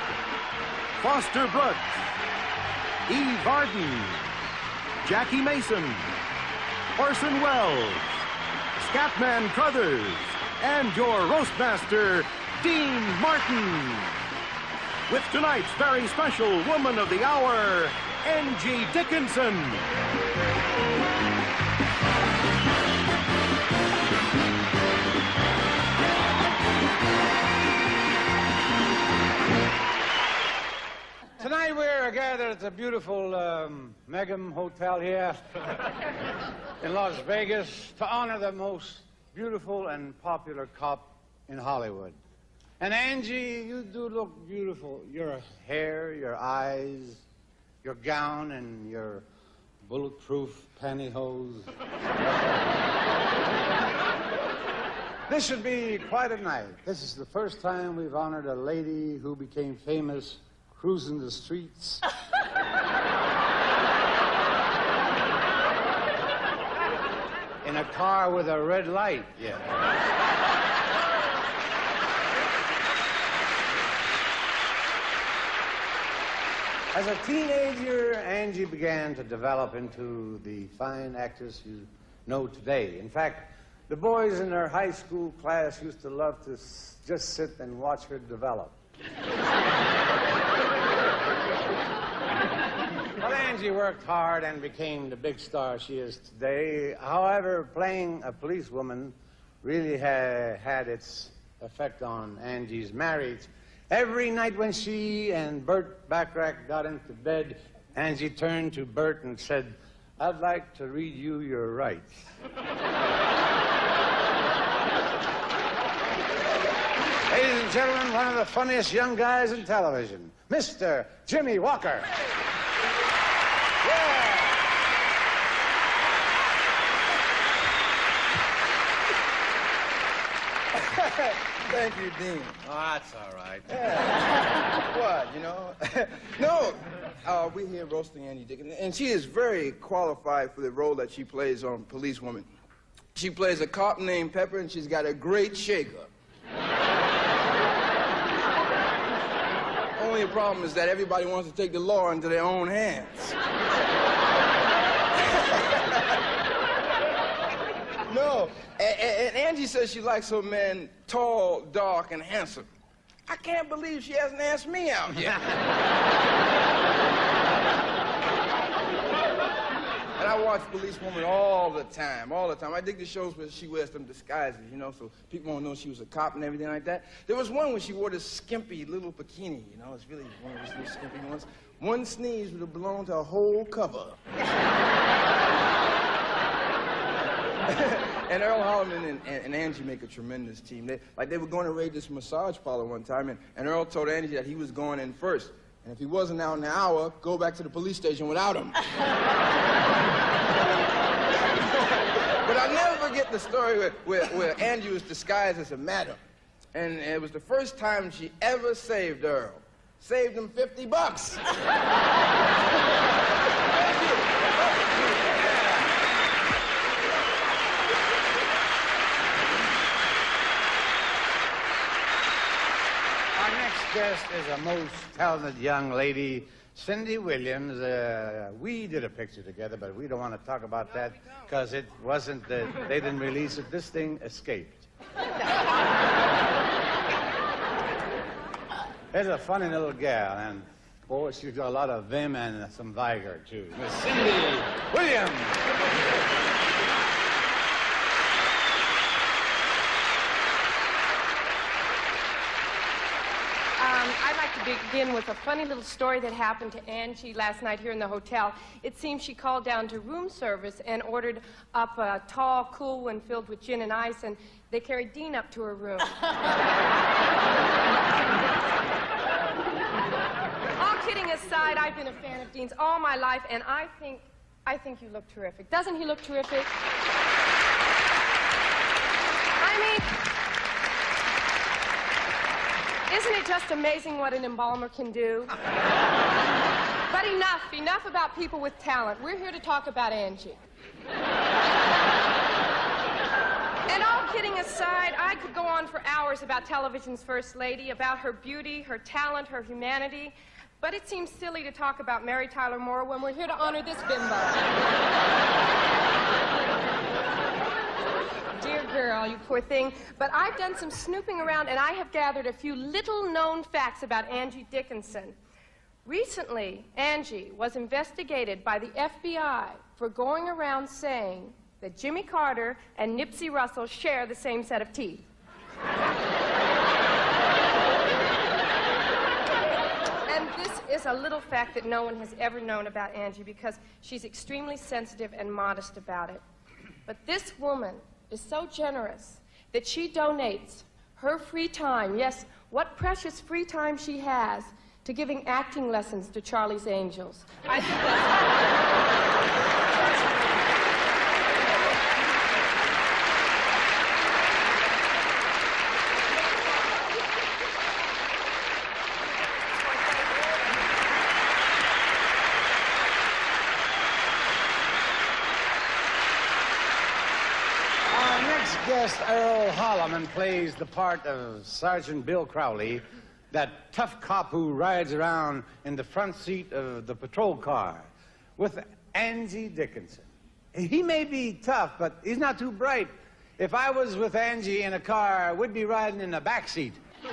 Foster Brooks, Eve Arden, Jackie Mason, Orson Welles, Scatman Crothers, and your roastmaster, Dean Martin. With tonight's very special Woman of the Hour, Angie Dickinson. Tonight we're gathered at the beautiful Megum Hotel here in Las Vegas to honor the most beautiful and popular cop in Hollywood. And Angie, you do look beautiful. Your hair, your eyes, your gown, and your bulletproof pantyhose. This should be quite a night. This is the first time we've honored a lady who became famous cruising the streets. In a car with a red light, yeah. As a teenager, Angie began to develop into the fine actress you know today. In fact, the boys in her high school class used to love to just sit and watch her develop. Well, Angie worked hard and became the big star she is today. However, playing a police woman really had its effect on Angie's marriage. Every night when she and Burt Bacharach got into bed, Angie turned to Burt and said, "I'd like to read you your rights." Ladies and gentlemen, one of the funniest young guys in television, Mr. Jimmy Walker. Yeah. Thank you, Dean. Oh, that's all right. Yeah. What, you know? No, we're here roasting Angie Dickinson, and she is very qualified for the role that she plays on Police Woman. She plays a cop named Pepper, and she's got a great shake-up. The problem is that everybody wants to take the law into their own hands. No, and Angie says she likes her men tall, dark, and handsome. I can't believe she hasn't asked me out yet. And I watch Police Woman all the time, all the time. I dig the shows where she wears them disguises, you know, so people won't know she was a cop and everything like that. There was one where she wore this skimpy little bikini, you know, it's really one of those little skimpy ones. One sneeze would have blown to a whole cover. And Earl Holliman and Angie make a tremendous team. They were going to raid this massage parlor one time, and Earl told Angie that he was going in first. And if he wasn't out in an hour, go back to the police station without him. But I'll never forget the story where Angie was disguised as a madam. And it was the first time she ever saved Earl. Saved him $50. Guest is a most talented young lady, Cindy Williams. We did a picture together, but we don't want to talk about that because it wasn't that they didn't release it. This thing escaped. It's a funny little gal, and Oh, she's got a lot of them and some vigor, too. Miss Cindy Williams. I'd like to begin with a funny little story that happened to Angie last night here in the hotel. It seems she called down to room service and ordered up a tall, cool one filled with gin and ice, and they carried Dean up to her room. Kidding aside, I've been a fan of Dean's all my life, and I think you look terrific. Doesn't he look terrific? I mean, isn't it just amazing what an embalmer can do? But enough about people with talent. We're here to talk about Angie. And all kidding aside, I could go on for hours about television's first lady, about her beauty, her talent, her humanity. But it seems silly to talk about Mary Tyler Moore when we're here to honor this bimbo. Dear girl, you poor thing. But I've done some snooping around, and I have gathered a few little-known facts about Angie Dickinson. Recently, Angie was investigated by the FBI for going around saying that Jimmy Carter and Nipsey Russell share the same set of teeth. Is a little fact that no one has ever known about Angie because she's extremely sensitive and modest about it. But this woman is so generous that she donates her free time, yes, what precious free time she has, to giving acting lessons to Charlie's Angels. I think Earl Holliman plays the part of Sergeant Bill Crowley, that tough cop who rides around in the front seat of the patrol car with Angie Dickinson. He may be tough, but he's not too bright. If I was with Angie in a car, we'd be riding in the back seat. A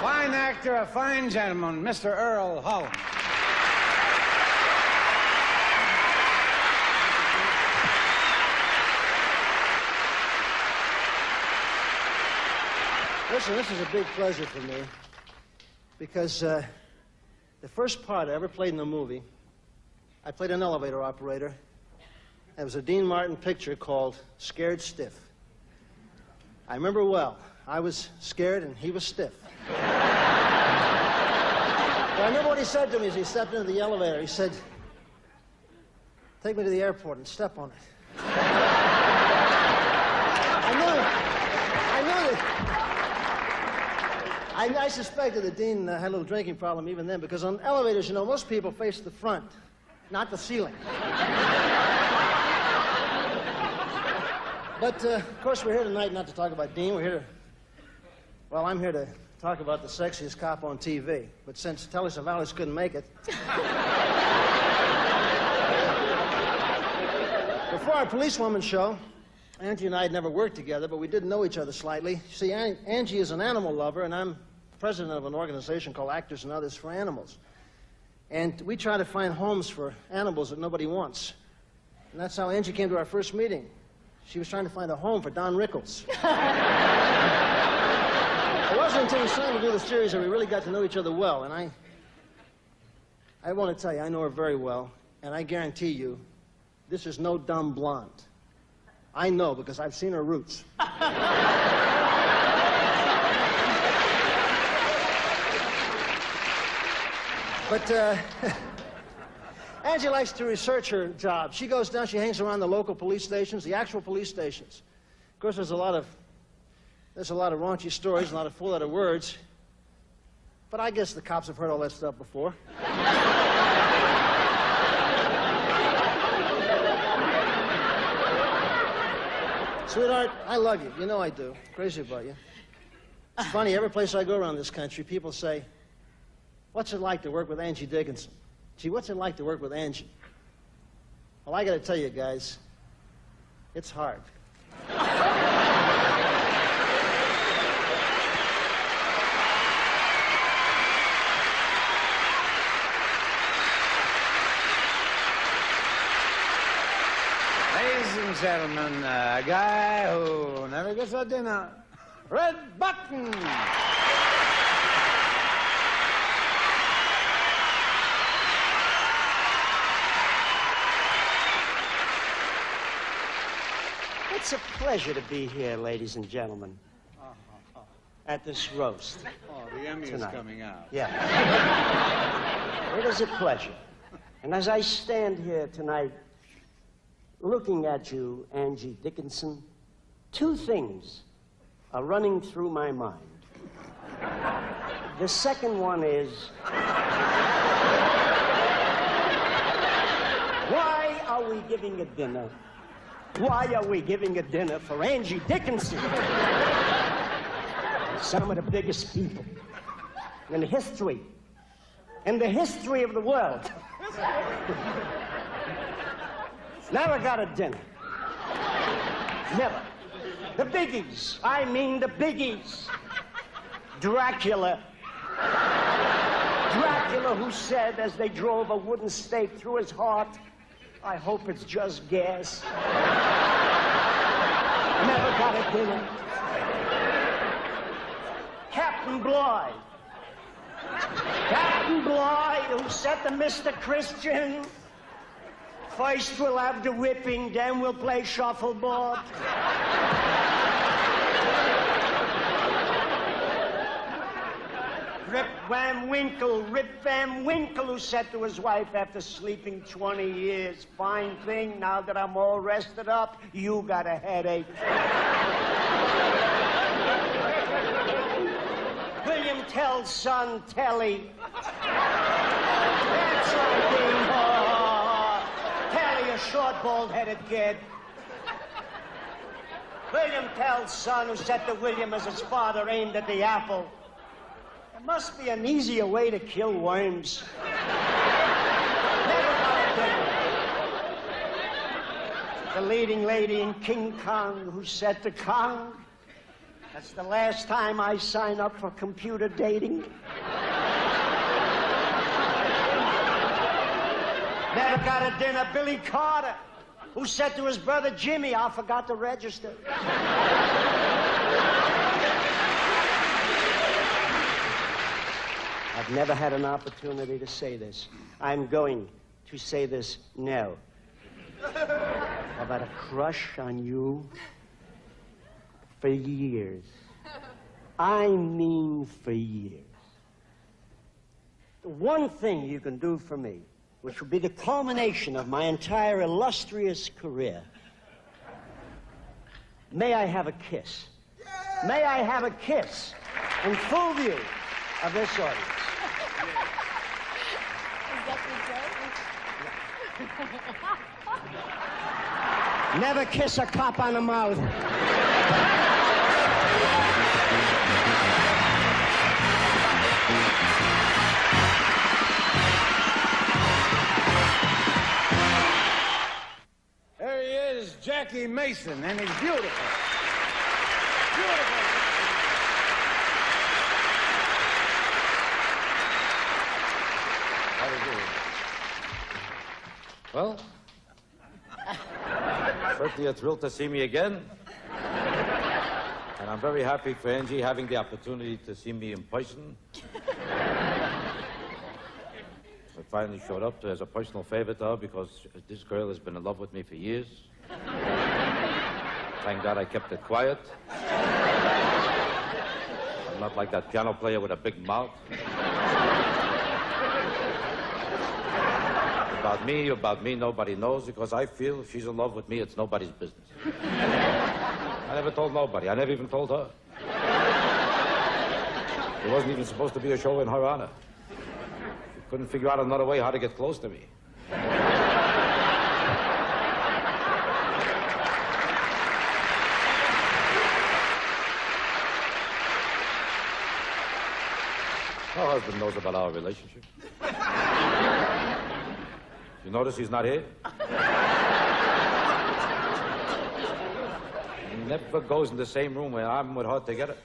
fine actor, a fine gentleman, Mr. Earl Holliman. Listen, this is a big pleasure for me because the first part I ever played in a movie, I played an elevator operator. It was a Dean Martin picture called Scared Stiff. I remember well. I was scared and he was stiff. But I remember what he said to me as he stepped into the elevator. He said, "Take me to the airport and step on it." I suspected that Dean had a little drinking problem even then, because on elevators, you know, most people face the front, not the ceiling. But, of course, we're here tonight not to talk about Dean. We're here to... Well, I'm here to talk about the sexiest cop on TV. But since Telly Savalas couldn't make it... Before our Police Woman show, Angie and I had never worked together, but we did know each other slightly. See, Angie is an animal lover, and I'm president of an organization called Actors and Others for Animals. And we try to find homes for animals that nobody wants. And that's how Angie came to our first meeting. She was trying to find a home for Don Rickles. It wasn't until we started to do the series that we really got to know each other well, and I want to tell you, I know her very well, and I guarantee you, this is no dumb blonde. I know, because I've seen her roots. But Angie likes to research her job. She goes down, she hangs around the local police stations, the actual police stations. Of course, there's a lot of raunchy stories, a lot of fool-out of words. But I guess the cops have heard all that stuff before. Sweetheart, I love you. You know I do. Crazy about you. It's funny, every place I go around this country, people say, "What's it like to work with Angie Dickinson? Gee, what's it like to work with Angie?" Well, I gotta tell you guys, it's hard. and gentlemen, a guy who never gets a dinner, Red Buttons. It's a pleasure to be here, ladies and gentlemen, at this roast. Oh, the Emmy tonight. Is coming out. Yeah. It is a pleasure. And as I stand here tonight, looking at you, Angie Dickinson, two things are running through my mind. The second one is, why are we giving a dinner? Why are we giving a dinner for Angie Dickinson? Some of the biggest people in history, of the world. Never got a dinner. Never. The biggies. I mean the biggies. Dracula. Dracula, who said as they drove a wooden stake through his heart, I hope it's just gas. Never got a dinner. Captain Bligh. Captain Bligh, who said to Mr. Christian, first we'll have the whipping, then we'll play shuffleboard. Rip Van Winkle, who said to his wife after sleeping 20 years, fine thing, now that I'm all rested up, you got a headache. William Tell's son, Telly. That's our thing. A short, bald-headed kid. William Tell's son, who said to William as his father aimed at the apple, there must be an easier way to kill worms. The leading lady in King Kong, who said to Kong, that's the last time I sign up for computer dating. Never got a dinner. Billy Carter, who said to his brother Jimmy, I forgot to register. I've never had an opportunity to say this. I'm going to say this now. I've had a crush on you for years. I mean for years. The one thing you can do for me, which will be the culmination of my entire illustrious career. May I have a kiss? Yeah! May I have a kiss in full view of this audience? Is that the joke? Never kiss a cop on the mouth. Jackie Mason, and he's beautiful. Beautiful. How do you do? Well, certainly you're thrilled to see me again. And I'm very happy for Angie having the opportunity to see me in person. I finally showed up as a personal favor to her because this girl has been in love with me for years. Thank God I kept it quiet. I'm not like that piano player with a big mouth. About me, nobody knows, because I feel if she's in love with me, it's nobody's business. I never told nobody. I never even told her. It wasn't even supposed to be a show in her honor. She couldn't figure out another way how to get close to me. Her husband knows about our relationship. You notice he's not here? He never goes in the same room where I'm with her together.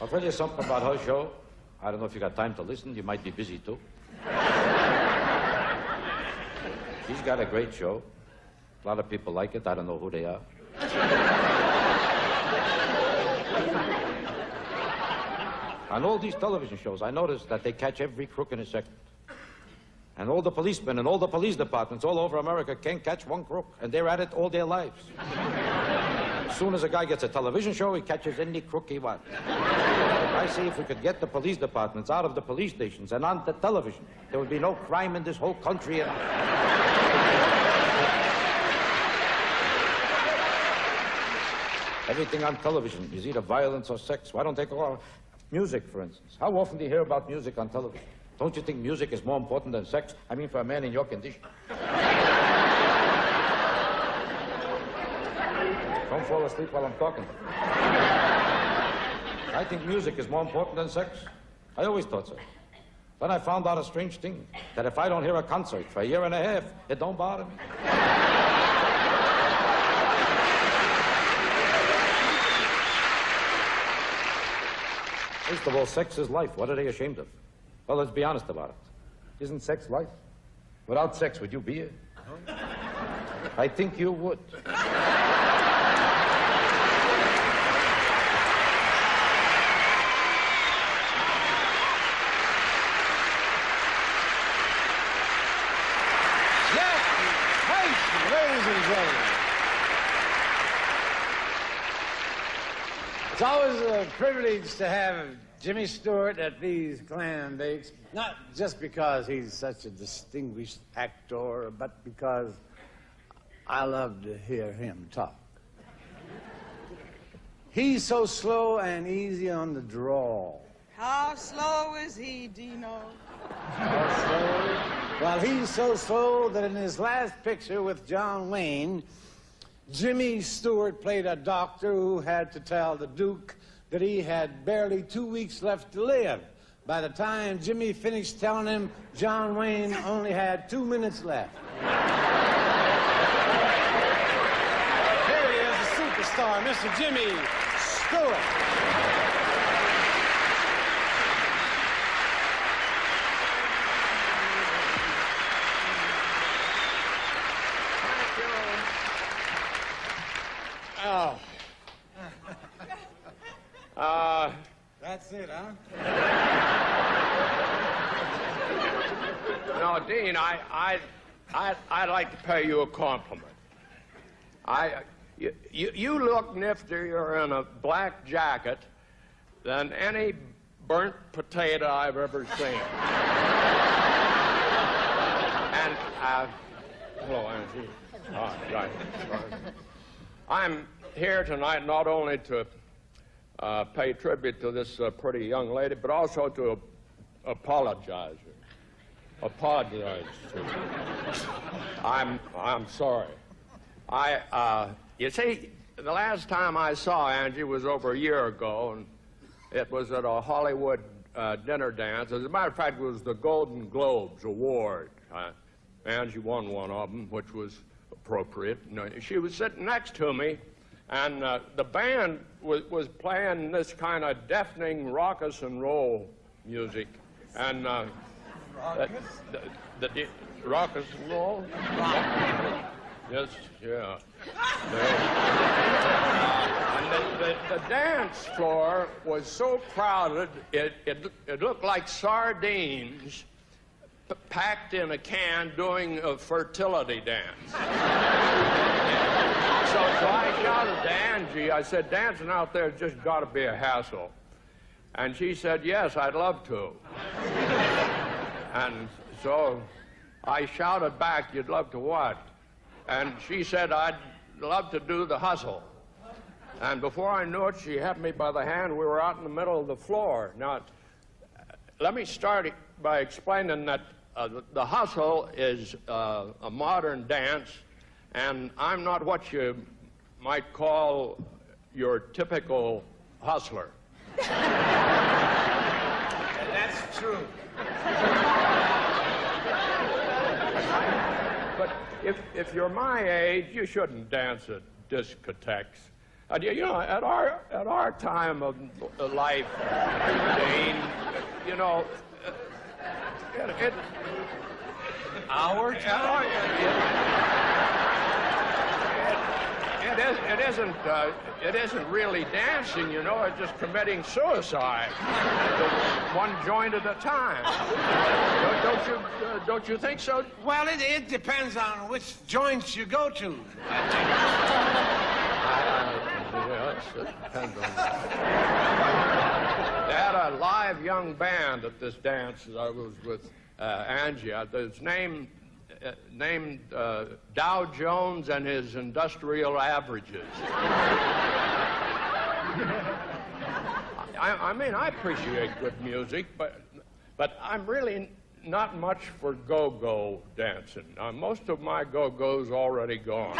I'll tell you something about her show. I don't know if you got time to listen. You might be busy, too. She's got a great show. A lot of people like it. I don't know who they are. On all these television shows, I noticed that they catch every crook in a second. And all the policemen and all the police departments all over America can't catch one crook, and they're at it all their lives. As soon as a guy gets a television show, he catches any crook he wants. I say if we could get the police departments out of the police stations and onto television, there would be no crime in this whole country. Everything on television is either violence or sex. Why don't they go on music, for instance? How often do you hear about music on television? Don't you think music is more important than sex? I mean, for a man in your condition. Don't fall asleep while I'm talking. I think music is more important than sex. I always thought so. Then I found out a strange thing, that if I don't hear a concert for a year and a half, it don't bother me. First of all, sex is life. What are they ashamed of? Well, let's be honest about it. Isn't sex life? Without sex, would you be here? No. I think you would. It's always a privilege to have Jimmy Stewart at these clam bakes, not just because he's such a distinguished actor, but because I love to hear him talk. He's so slow and easy on the draw. How slow is he, Dino? How slow? Well, he's so slow that in his last picture with John Wayne, Jimmy Stewart played a doctor who had to tell the Duke that he had barely 2 weeks left to live. By the time Jimmy finished telling him, John Wayne only had 2 minutes left. Here he is, a superstar, Mr. Jimmy Stewart. That's it, huh? No, Dean, I'd like to pay you a compliment. You look niftier in a black jacket than any burnt potato I've ever seen. And, hello, Angie. Oh, right. I'm here tonight not only to pay tribute to this pretty young lady, but also to apologize. Apologize to her. I'm sorry. You see, the last time I saw Angie was over a year ago, and it was at a Hollywood dinner dance. As a matter of fact, it was the Golden Globes Award. Angie won one of them, which was appropriate. And she was sitting next to me, and the band was playing this kind of deafening raucous and roll music, and raucous and roll. Yes, yeah. And the dance floor was so crowded it looked like sardines packed in a can doing a fertility dance. So I shouted to Angie, I said, dancing out there has just got to be a hassle. And she said, yes, I'd love to. And so I shouted back, you'd love to what? And she said, I'd love to do the hustle. And before I knew it, she had me by the hand. We were out in the middle of the floor. Now, let me start by explaining that the hustle is a modern dance. And I'm not what you might call your typical hustler. That's true. But if you're my age, you shouldn't dance at discotheques. You know, at our time of life, Jane, you know, it Our time? It isn't really dancing, you know. It's just committing suicide, one joint at a time. Don't you think so? Well, it depends on which joints you go to. They had a live young band at this dance. I was with Angie. It's named Dow Jones and His Industrial Averages. I mean, I appreciate good music, but I'm really not much for go-go dancing. Now, most of my go-go's already gone.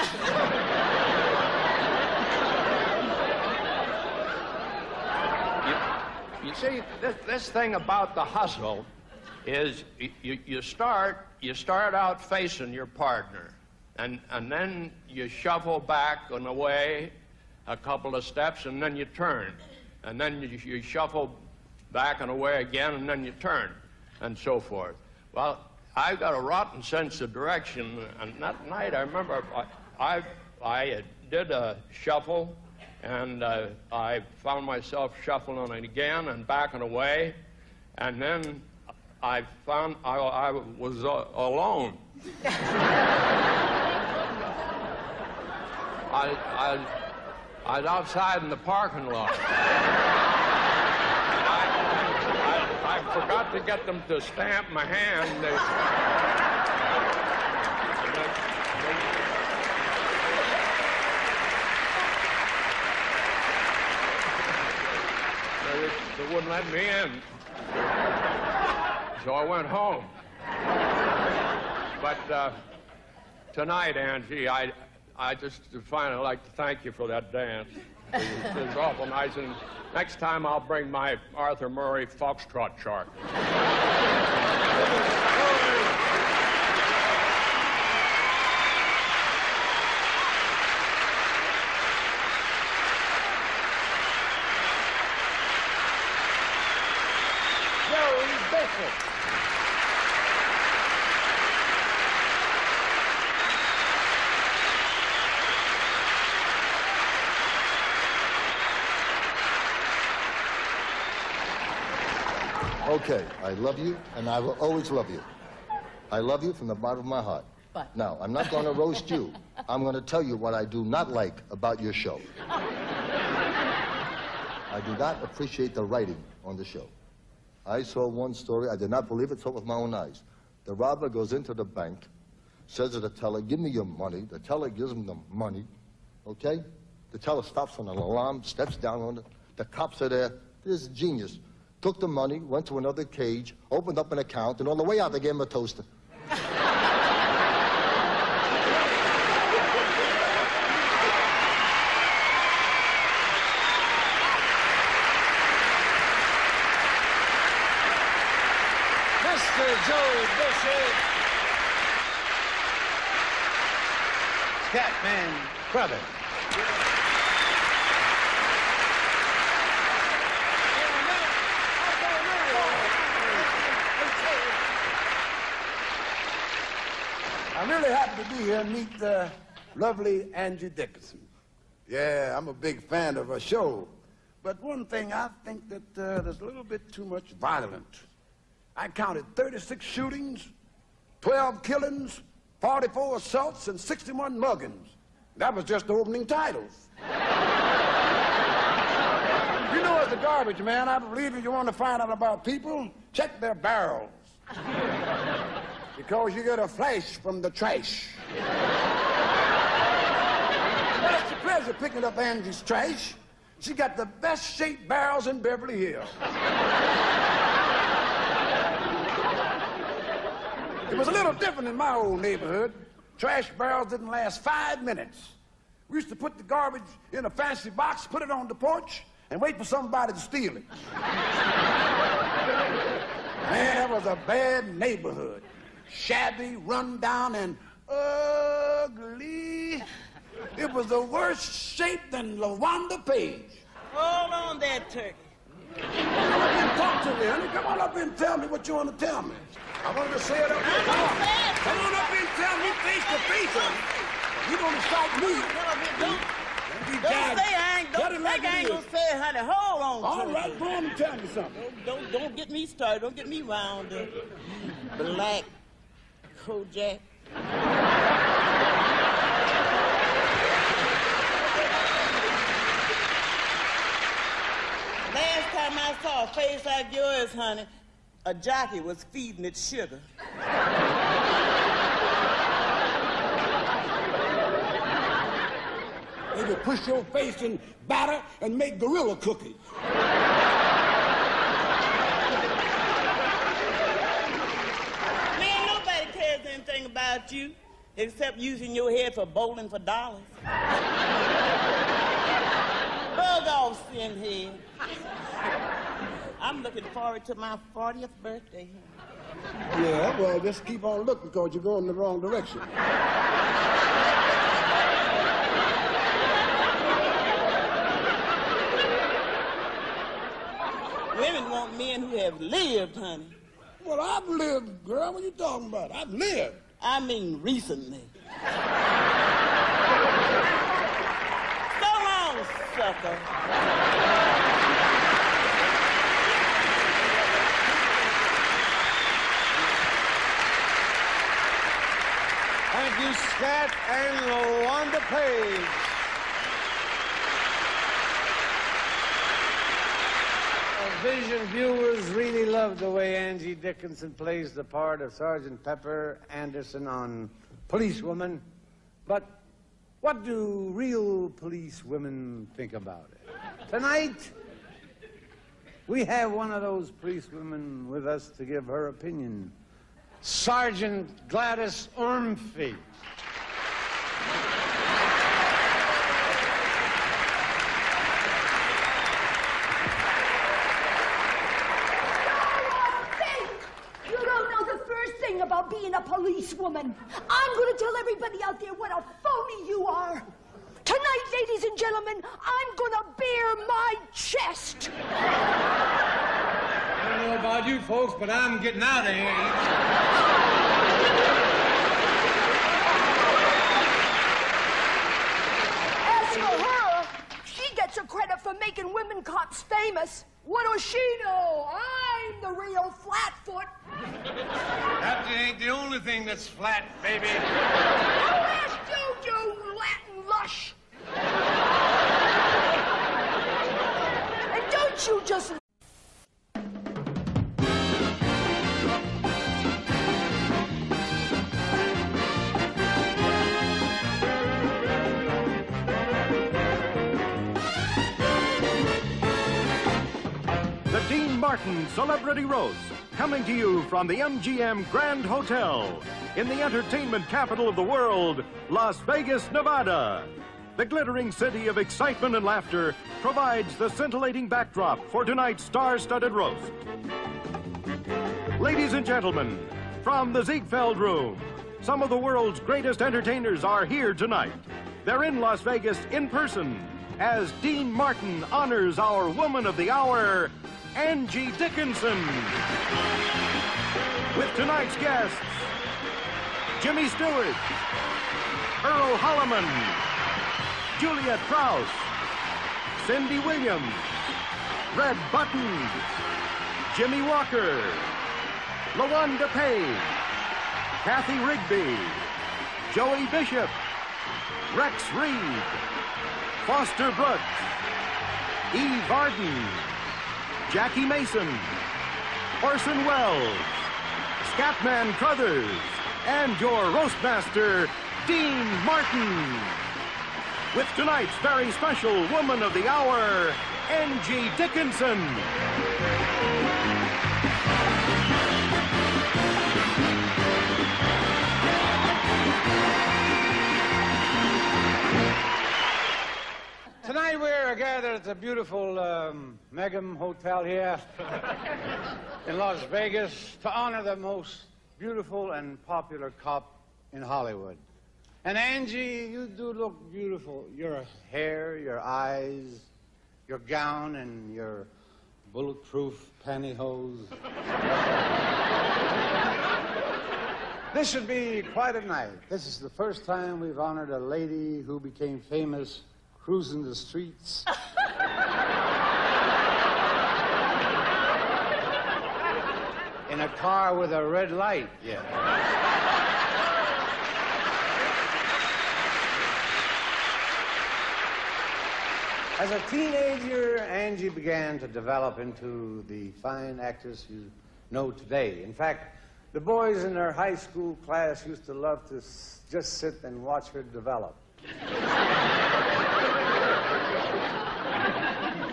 You see, this thing about the hustle is you start out facing your partner, and then you shuffle back and away a couple of steps, and then you turn, and then you shuffle back and away again, and then you turn, and so forth. Well, I've got a rotten sense of direction, and that night I remember I did a shuffle, and I found myself shuffling again and backing away, and then I found I was alone. I was outside in the parking lot. I forgot to get them to stamp my hand. They wouldn't let me in. So I went home. But tonight, Angie, I just finally like to thank you for that dance. It was awful nice. And next time I'll bring my Arthur Murray Foxtrot chart. Okay, I love you, and I will always love you. I love you from the bottom of my heart. But now, I'm not going to roast you. I'm going to tell you what I do not like about your show. I do not appreciate the writing on the show. I saw one story, I did not believe it, saw it with my own eyes. The robber goes into the bank, says to the teller, give me your money. The teller gives him the money, okay? The teller stops on an alarm, steps down on it. The cops are there. This is genius. Took the money, went to another cage, opened up an account, and on the way out, they gave him a toaster. Mr. Joey Bishop. Scatman Crothers. I'm really happy to be here and meet the lovely Angie Dickinson. Yeah, I'm a big fan of her show. But one thing, I think that there's a little bit too much violence. I counted 36 shootings, 12 killings, 44 assaults, and 61 muggings. That was just the opening titles. You know, as a garbage man, I believe if you want to find out about people, check their barrels. Because you get a flash from the trash. Well, it's a pleasure picking up Angie's trash. She got the best shaped barrels in Beverly Hills. It was a little different in my old neighborhood. Trash barrels didn't last 5 minutes. We used to put the garbage in a fancy box, put it on the porch, and wait for somebody to steal it. Man, that was a bad neighborhood. Shabby, run down, and ugly. It was the worst shape than LaWanda Page. Hold on there, turkey. You know, I've been talking to me, honey. Come on up and tell me what you want to tell me. I want to say it up here. Come on up and tell me face to face, honey. You're going to fight me. Don't say I ain't gonna say it, honey. Hold on. All right, go on and tell me something. Don't get me started. Don't get me round up. Black Kojak. Last time I saw a face like yours, honey, a jockey was feeding it sugar. They would push your face in batter and make gorilla cookies. Man, nobody cares anything about you except using your head for bowling for dollars. Bug off, sin head. I'm looking forward to my 40th birthday. Yeah, well, just keep on looking because you're going in the wrong direction. Women want men who have lived, honey. Well, I've lived, girl. What are you talking about? I've lived. I mean recently. So long, sucker. Thank you, Scat and LaWanda Page. Vision viewers really love the way Angie Dickinson plays the part of Sergeant Pepper Anderson on Police Woman. But what do real police women think about it? Tonight, we have one of those police women with us to give her opinion. Sergeant Gladys Ormfee. Being a policewoman. I'm going to tell everybody out there what a phony you are. Tonight, ladies and gentlemen, I'm going to bare my chest. I don't know about you folks, but I'm getting out of here. As for her, she gets a credit for making women cops famous. What does she know? I'm the real flatfoot. That ain't the only thing that's flat, baby. Who asked you, you Latin lush? And don't you just... Martin Celebrity Roast, coming to you from the MGM Grand Hotel in the entertainment capital of the world, Las Vegas, Nevada. The glittering city of excitement and laughter provides the scintillating backdrop for tonight's star-studded roast. Ladies and gentlemen, from the Ziegfeld Room, some of the world's greatest entertainers are here tonight. They're in Las Vegas in person as Dean Martin honors our Woman of the Hour, Angie Dickinson, with tonight's guests, Jimmy Stewart, Earl Holliman, Juliet Prowse, Cindy Williams, Red Buttons, Jimmy Walker, LaWanda Page, Kathy Rigby, Joey Bishop, Rex Reed, Foster Brooks, Eve Arden, Jackie Mason, Orson Welles, Scatman Crothers, and your roastmaster, Dean Martin. With tonight's very special Woman of the Hour, Angie Dickinson. Tonight we're gathered at the beautiful Megum Hotel here in Las Vegas to honor the most beautiful and popular cop in Hollywood. And Angie, you do look beautiful. Your hair, your eyes, your gown, and your bulletproof pantyhose. This should be quite a night. This is the first time we've honored a lady who became famous cruising the streets. In a car with a red light, yeah. As a teenager, Angie began to develop into the fine actress you know today. In fact, the boys in her high school class used to love to just sit and watch her develop.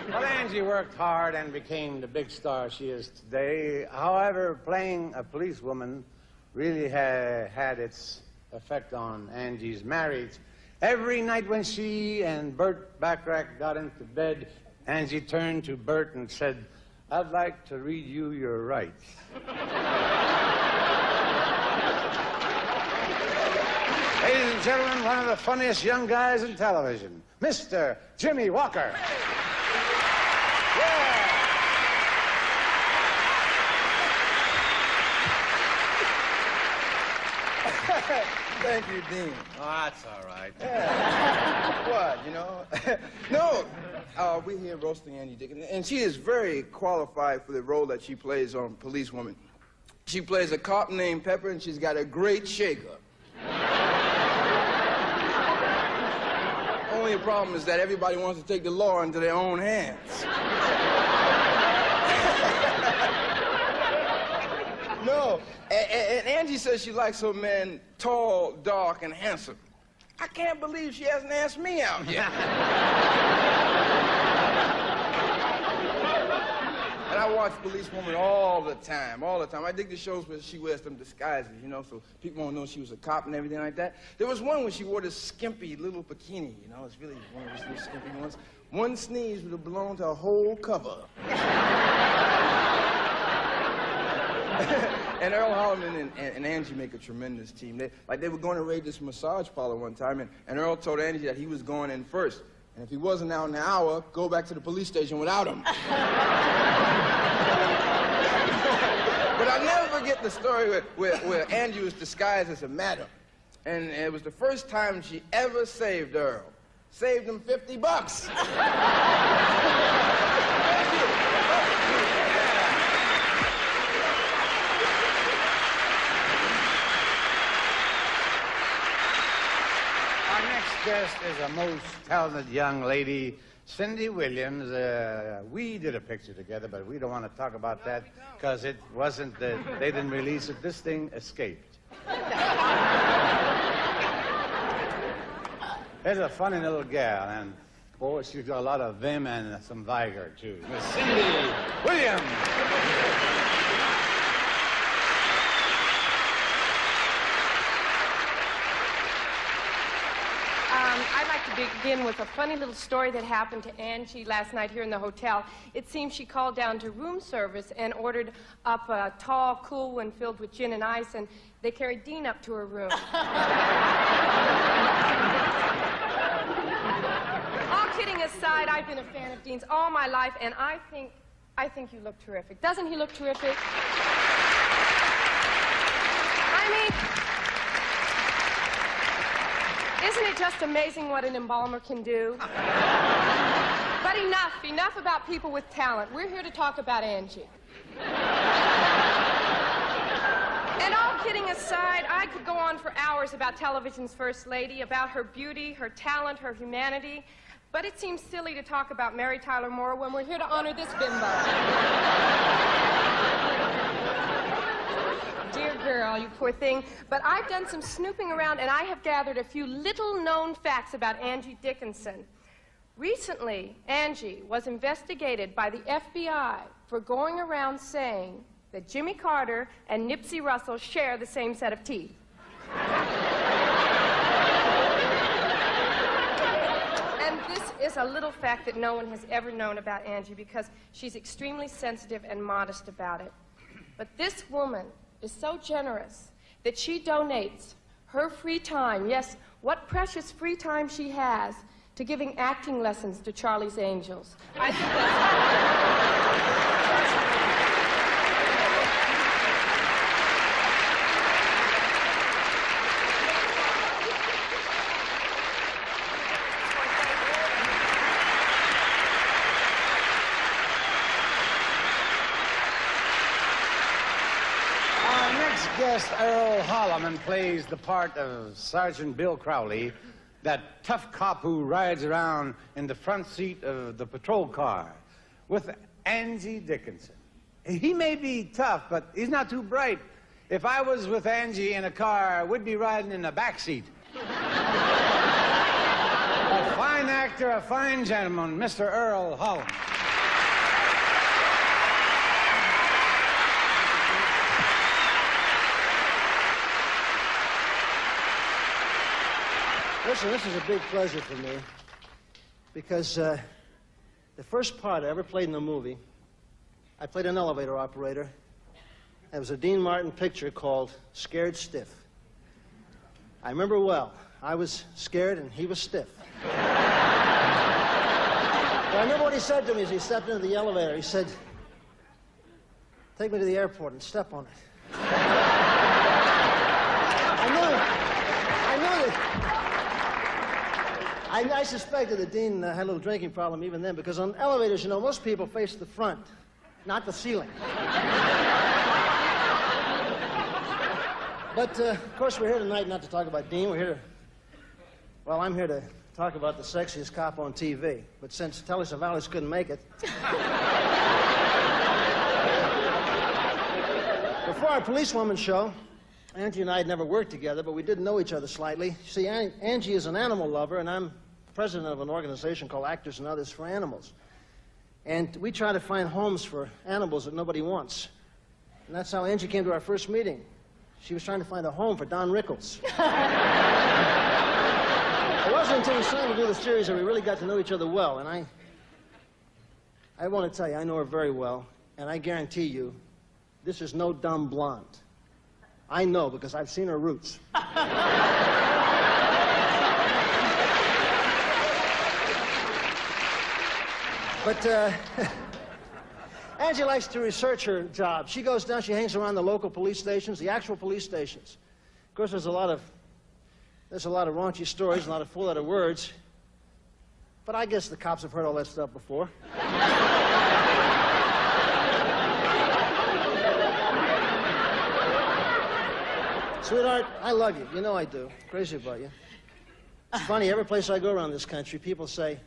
Well, Angie worked hard and became the big star she is today. However, playing a police woman really had its effect on Angie's marriage. Every night when she and Burt Bacharach got into bed, Angie turned to Burt and said, "I'd like to read you your rights." Ladies and gentlemen, one of the funniest young guys in television, Mr. Jimmy Walker. Yeah. Thank you, Dean. Oh, that's all right. Yeah. What, you know? No, we're here roasting Angie Dickinson, and she is very qualified for the role that she plays on Police Woman. She plays a cop named Pepper, and she's got a great shaker. Only problem is that everybody wants to take the law into their own hands. No, and Angie says she likes her men tall, dark, and handsome. I can't believe she hasn't asked me out yet. And I watch Police Woman all the time, all the time. I dig the shows where she wears them disguises, you know, so people won't know she was a cop and everything like that. There was one when she wore this skimpy little bikini, you know, it's really one of those little skimpy ones. One sneeze would have blown to her whole cover. And Earl Holliman and Angie make a tremendous team. They were going to raid this massage parlor one time, and Earl told Angie that he was going in first. And if he wasn't out in an hour, go back to the police station without him. But I'll never forget the story where Angie was disguised as a madam. And it was the first time she ever saved Earl. Saved him $50. Guest is a most talented young lady, Cindy Williams. We did a picture together, but we don't want to talk about that because it wasn't they didn't release it. This thing escaped. There's a funny little gal, and boy, she's got a lot of vim and some vigor too. Miss Cindy Williams. I'd like to begin with a funny little story that happened to Angie last night here in the hotel. It seems she called down to room service and ordered up a tall, cool one filled with gin and ice, and they carried Dean up to her room. All kidding aside, I've been a fan of Dean's all my life, and I think you look terrific. Doesn't he look terrific? I mean, isn't it just amazing what an embalmer can do? But enough about people with talent. We're here to talk about Angie. And all kidding aside, I could go on for hours about television's first lady, about her beauty, her talent, her humanity. But it seems silly to talk about Mary Tyler Moore when we're here to honor this bimbo. Dear girl, you poor thing. But I've done some snooping around, and I have gathered a few little-known facts about Angie Dickinson. Recently, Angie was investigated by the FBI for going around saying that Jimmy Carter and Nipsey Russell share the same set of teeth. And this is a little fact that no one has ever known about Angie because she's extremely sensitive and modest about it. But this woman is so generous that she donates her free time, yes, what precious free time she has, to giving acting lessons to Charlie's Angels. I think that's... Our next guest, Earl Holliman, plays the part of Sergeant Bill Crowley, that tough cop who rides around in the front seat of the patrol car with Angie Dickinson. He may be tough, but he's not too bright. If I was with Angie in a car, we'd be riding in the back seat. A fine actor, a fine gentleman, Mr. Earl Holliman. Listen, this is a big pleasure for me because the first part I ever played in a movie, I played an elevator operator. It was a Dean Martin picture called Scared Stiff. I remember well. I was scared and he was stiff. But I remember what he said to me as he stepped into the elevator. He said, "Take me to the airport and step on it." I suspected that Dean had a little drinking problem even then, because on elevators, you know, most people face the front, not the ceiling. But, of course, we're here tonight not to talk about Dean. We're here to... Well, I'm here to talk about the sexiest cop on TV. But since Telly Savalas couldn't make it... Before our Police Woman show, Angie and I had never worked together, but we did know each other slightly. See, Angie is an animal lover, and I'm president of an organization called Actors and Others for Animals. And we try to find homes for animals that nobody wants. And that's how Angie came to our first meeting. She was trying to find a home for Don Rickles. It wasn't until we started to do the series that we really got to know each other well. And I want to tell you, I know her very well, and I guarantee you, this is no dumb blonde. I know, because I've seen her roots. But Angie likes to research her job. She goes down, she hangs around the local police stations, the actual police stations. Of course, there's a lot of raunchy stories, a lot of fool-out-of words. But I guess the cops have heard all that stuff before. Sweetheart, I love you. You know I do. Crazy about you. It's funny, every place I go around this country, people say,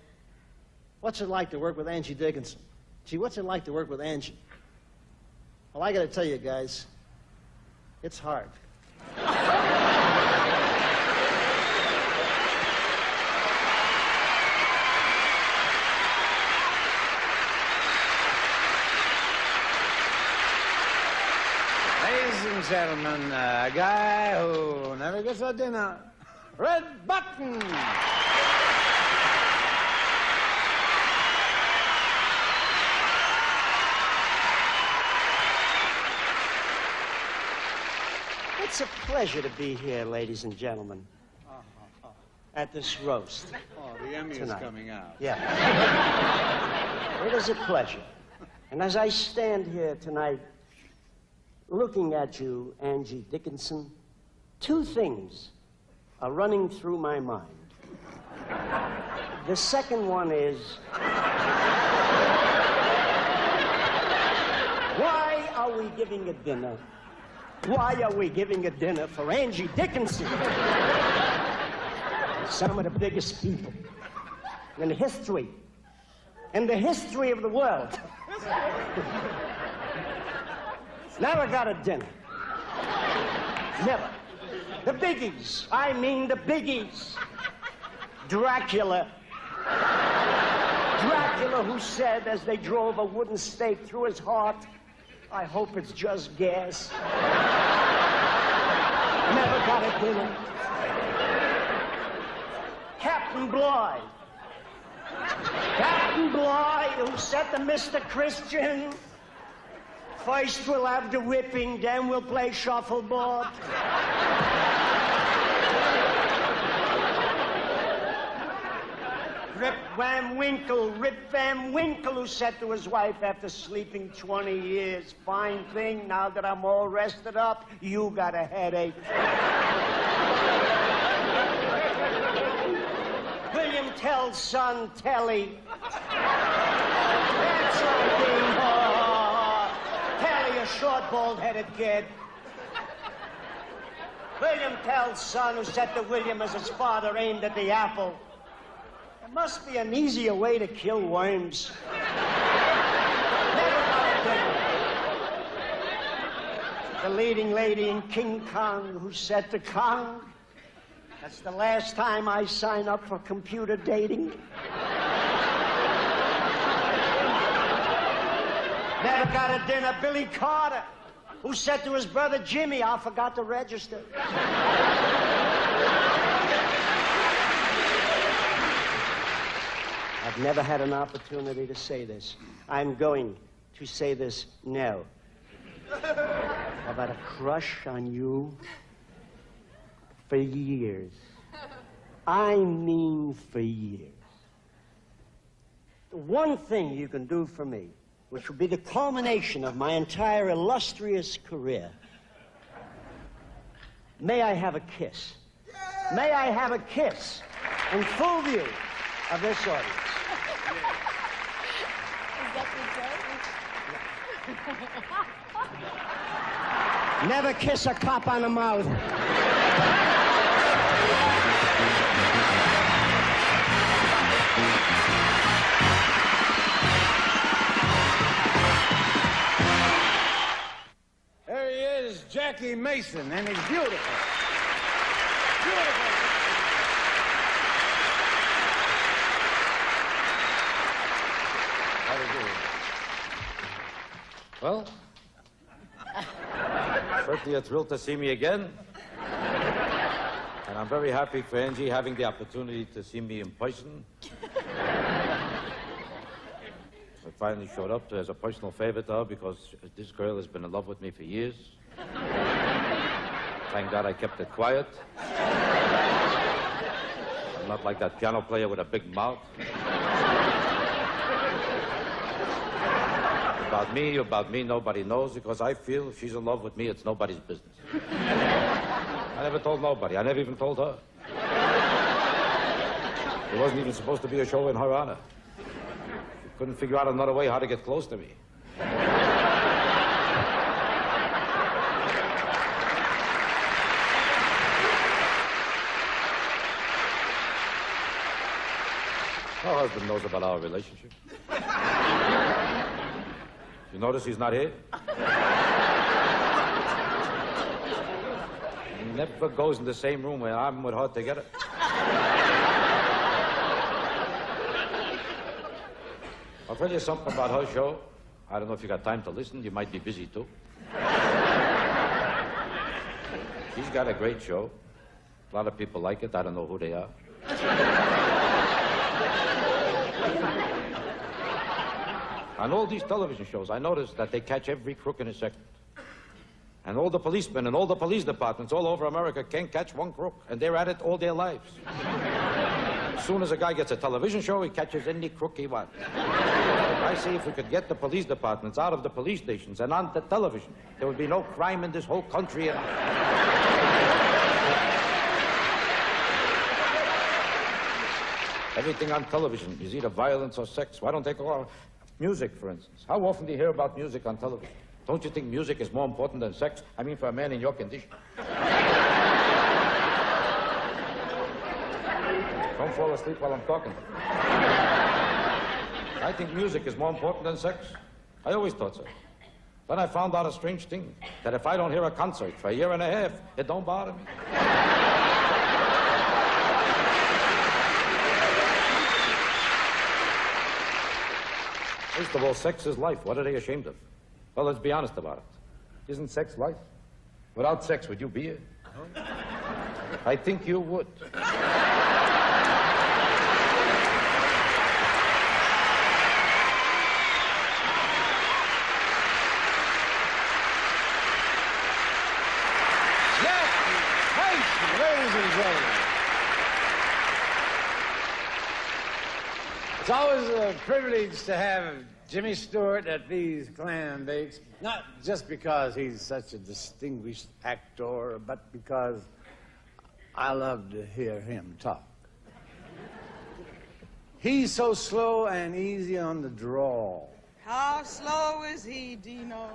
"What's it like to work with Angie Dickinson? Gee, what's it like to work with Angie?" Well, I gotta tell you guys, it's hard. Ladies and gentlemen, a guy who never gets a dinner, Red Buttons. It's a pleasure to be here, ladies and gentlemen, at this roast. Oh, the Emmy tonight. Is coming out. Yeah. It is a pleasure. And as I stand here tonight, looking at you, Angie Dickinson, two things are running through my mind. The second one is... Why are we giving a dinner? Why are we giving a dinner for Angie Dickinson? Some of the biggest people in history, in the history of the world. Never got a dinner. Never. The biggies. I mean the biggies. Dracula. Dracula, who said as they drove a wooden stake through his heart, "I hope it's just gas." Never got a dinner. Captain Bligh. Captain Bligh, who said to Mr. Christian, "First we'll have the whipping, then we'll play shuffleboard." Rip Van Winkle, Rip Van Winkle, who said to his wife after sleeping 20 years, fine thing, now that I'm all rested up, you got a headache. William Tell's son, Telly. That's like being Telly, a short, bald-headed kid. William Tell's son, who said to William as his father aimed at the apple, there must be an easier way to kill worms. The leading lady in King Kong, who said to Kong, that's the last time I sign up for computer dating. Never got a dinner, Billy Carter, who said to his brother Jimmy, I forgot to register. I've never had an opportunity to say this. I'm going to say this now. I've had a crush on you for years. I mean for years. The one thing you can do for me, which will be the culmination of my entire illustrious career. May I have a kiss? Yeah. May I have a kiss in full view of this audience? Is that your joke? Never kiss a cop on the mouth. Jackie Mason, and he's beautiful. Beautiful. How do you do? Well, certainly you're thrilled to see me again. And I'm very happy for Angie having the opportunity to see me in person. I finally showed up as a personal favor to her because this girl has been in love with me for years. Thank God I kept it quiet. I'm not like that piano player with a big mouth. About me, nobody knows, because I feel if she's in love with me, it's nobody's business. I never told nobody. I never even told her. It wasn't even supposed to be a show in her honor. She couldn't figure out another way how to get close to me. Her husband knows about our relationship. You notice he's not here? He never goes in the same room where I'm with her together. I'll tell you something about her show. I don't know if you got time to listen. You might be busy, too. She's got a great show. A lot of people like it. I don't know who they are. On all these television shows, I noticed that they catch every crook in a second. And all the policemen and all the police departments all over America can't catch one crook, and they're at it all their lives. As soon as a guy gets a television show, he catches any crook he wants. I see if we could get the police departments out of the police stations and onto television, there would be no crime in this whole country at all. Everything on television is either violence or sex. Why don't they go on? Music, for instance. How often do you hear about music on television? Don't you think music is more important than sex? I mean, for a man in your condition. Don't fall asleep while I'm talking. I think music is more important than sex. I always thought so. Then I found out a strange thing, that if I don't hear a concert for a year and a half, it don't bother me. First of all, sex is life. What are they ashamed of? Well, let's be honest about it. Isn't sex life? Without sex, would you be here? I think you would. Yes! Ladies and gentlemen. It's always a privilege to have Jimmy Stewart at these clam bakes, not just because he's such a distinguished actor, but because I love to hear him talk. He's so slow and easy on the draw. How slow is he, Dino?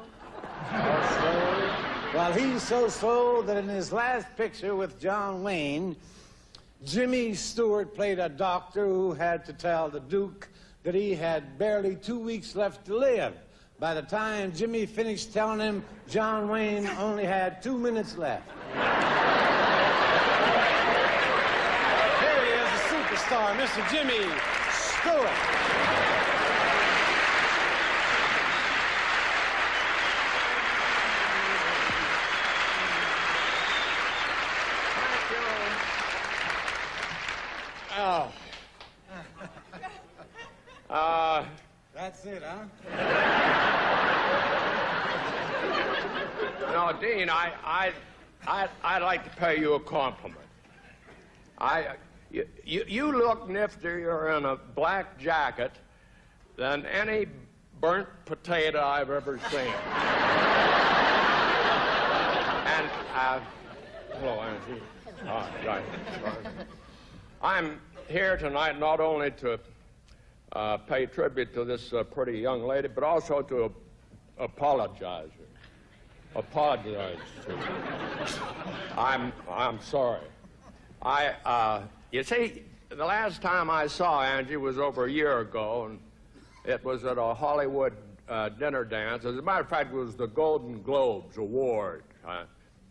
How slow? Well, he's so slow that in his last picture with John Wayne, Jimmy Stewart played a doctor who had to tell the Duke that he had barely 2 weeks left to live. By the time Jimmy finished telling him, John Wayne only had 2 minutes left. Here he is, the superstar, Mr. Jimmy Stewart. Oh. That's it, huh? No, Dean, I'd like to pay you a compliment. You look niftier in a black jacket than any burnt potato I've ever seen. And, hello, Angie. I'm here tonight not only to pay tribute to this pretty young lady, but also to apologize. Apologize to her. I'm sorry. You see, the last time I saw Angie was over a year ago, and it was at a Hollywood dinner dance. As a matter of fact, it was the Golden Globes Award.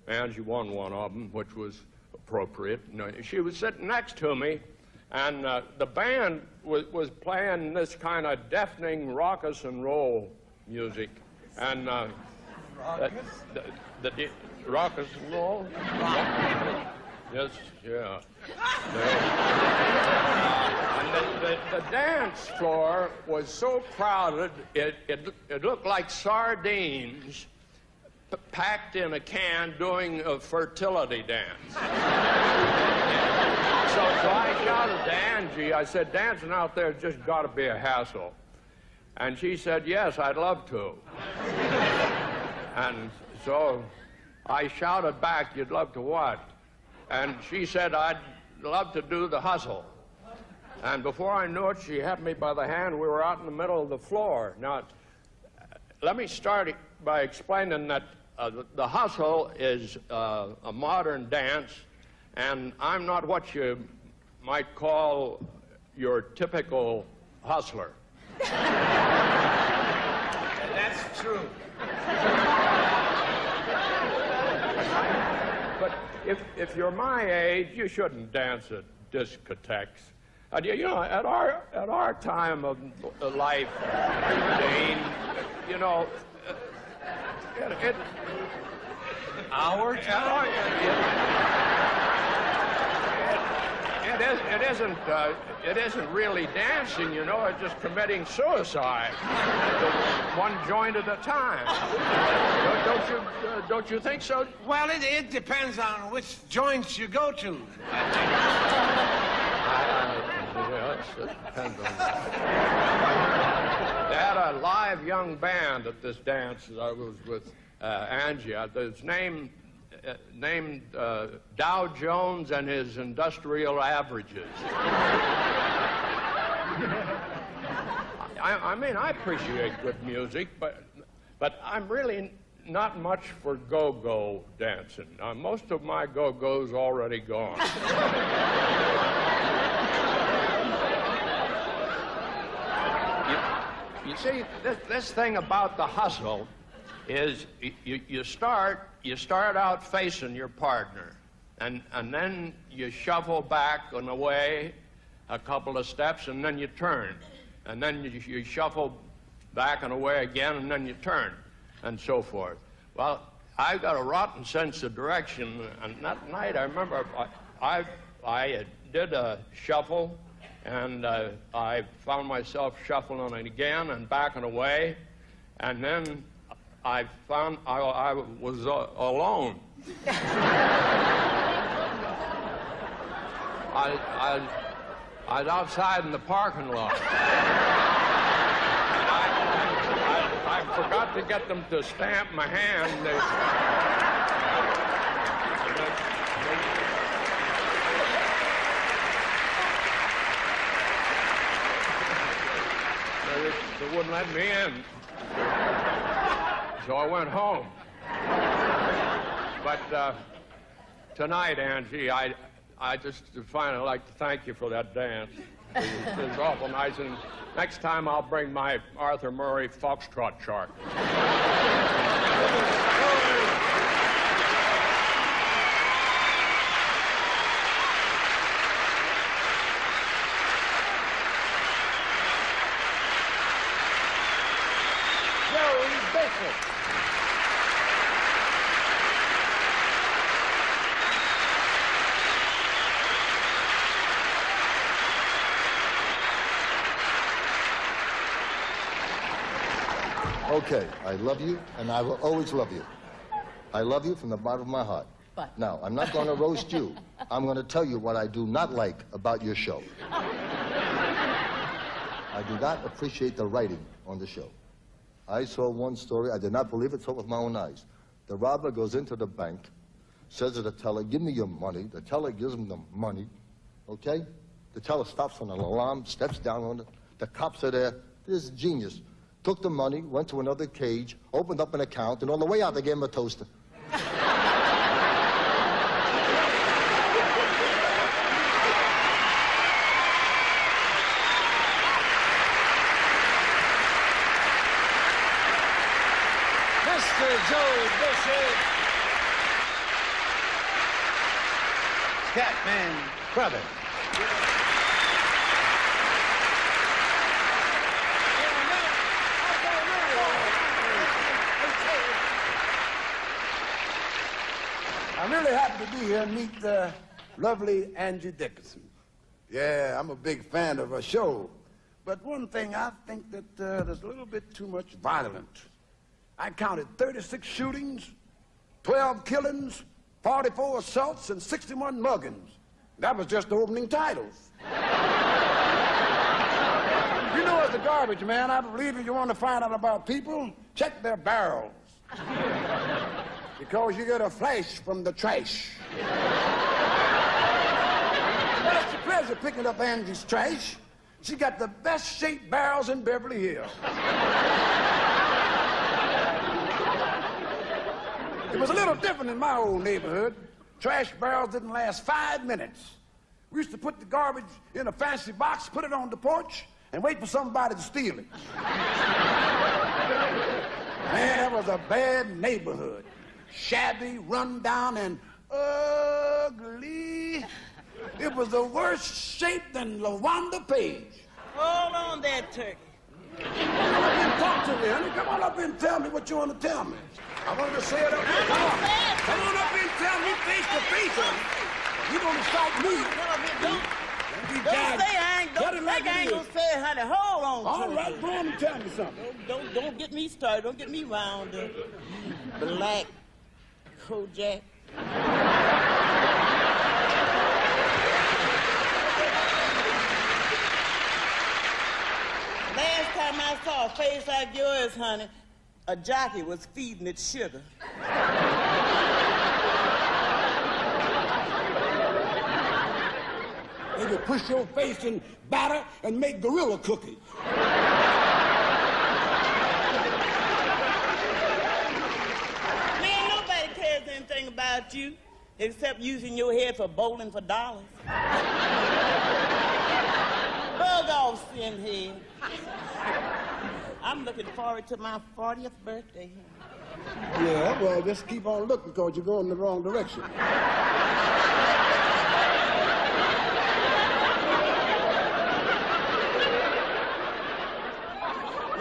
Angie won one of them, which was appropriate. No, she was sitting next to me, and the band was playing this kind of deafening raucous and roll music, and raucous and roll. Yes, yeah. And the dance floor was so crowded it looked like sardines packed in a can doing a fertility dance. So I shouted to Angie, I said, dancing out there has just got to be a hassle. And she said, yes, I'd love to. And so I shouted back, you'd love to what? And she said, I'd love to do the hustle. And before I knew it, she had me by the hand. We were out in the middle of the floor. Now, let me start by explaining that the hustle is a modern dance, and I'm not what you might call your typical hustler. That's true. But if you're my age, you shouldn't dance at discotheques. You know, at our time of life, Dean, you know, our time? It isn't really dancing, you know, it's just committing suicide. One joint at a time. Don't you think so? Well, it depends on which joints you go to. It depends on that. They had a live young band at this dance that I was with Angie. It's named Dow Jones and His Industrial Averages. I mean, I appreciate good music, but I'm really not much for go-go dancing. Most of my go-go's already gone. You see, this thing about the hustle is you start out facing your partner, and then you shuffle back and away a couple of steps, and then you turn, and then you shuffle back and away again, and then you turn, and so forth. Well, I've got a rotten sense of direction, and that night I remember I did a shuffle, and I found myself shuffling again and backing away, and then I found I was alone. I, I, I was outside in the parking lot. I forgot to get them to stamp my hand. They wouldn't let me in. So I went home. But tonight, Angie, I just finally like to thank you for that dance. It was awful nice. And next time I'll bring my Arthur Murray Foxtrot chart. Okay, I love you, and I will always love you. I love you from the bottom of my heart. But now, I'm not going to roast you. I'm going to tell you what I do not like about your show. I do not appreciate the writing on the show. I saw one story. I did not believe it, saw it with my own eyes. The robber goes into the bank, says to the teller, give me your money. The teller gives him the money, okay? The teller stops on an alarm, steps down on it. The cops are there. This is genius. Took the money, went to another cage, opened up an account, and on the way out, they gave him a toaster. Mr. Joey Bishop. Scatman Crothers. I'm really happy to be here and meet the lovely Angie Dickinson. Yeah, I'm a big fan of her show. But one thing, I think that there's a little bit too much violence. I counted 36 shootings, 12 killings, 44 assaults, and 61 muggings. That was just the opening titles. You know, as a garbage man, I believe if you want to find out about people, check their barrels. Because you get a flash from the trash. Well, it's a pleasure picking up Angie's trash. She got the best shaped barrels in Beverly Hills. It was a little different in my old neighborhood. Trash barrels didn't last 5 minutes. We used to put the garbage in a fancy box, put it on the porch, and wait for somebody to steal it. Man, that was a bad neighborhood. Shabby, run down, and ugly. It was the worst shape than LaWanda Page. Hold on there, turkey. Come up and talk to me, honey. Come on up and tell me what you want to tell me. I want to say it up here. Come on up and tell me face to face, honey. You're going to fight me. Don't say I ain't going to say it, honey. Hold on. All right, go on and tell me something. Don't get me started. Don't get me wound up. Black Kojak. Last time I saw a face like yours, honey, a jockey was feeding it sugar. Maybe push your face in batter and make gorilla cookies. Anything about you except using your head for bowling for dollars. Bug off, sin head. I'm looking forward to my 40th birthday. Yeah, well, just keep on looking because you're going in the wrong direction.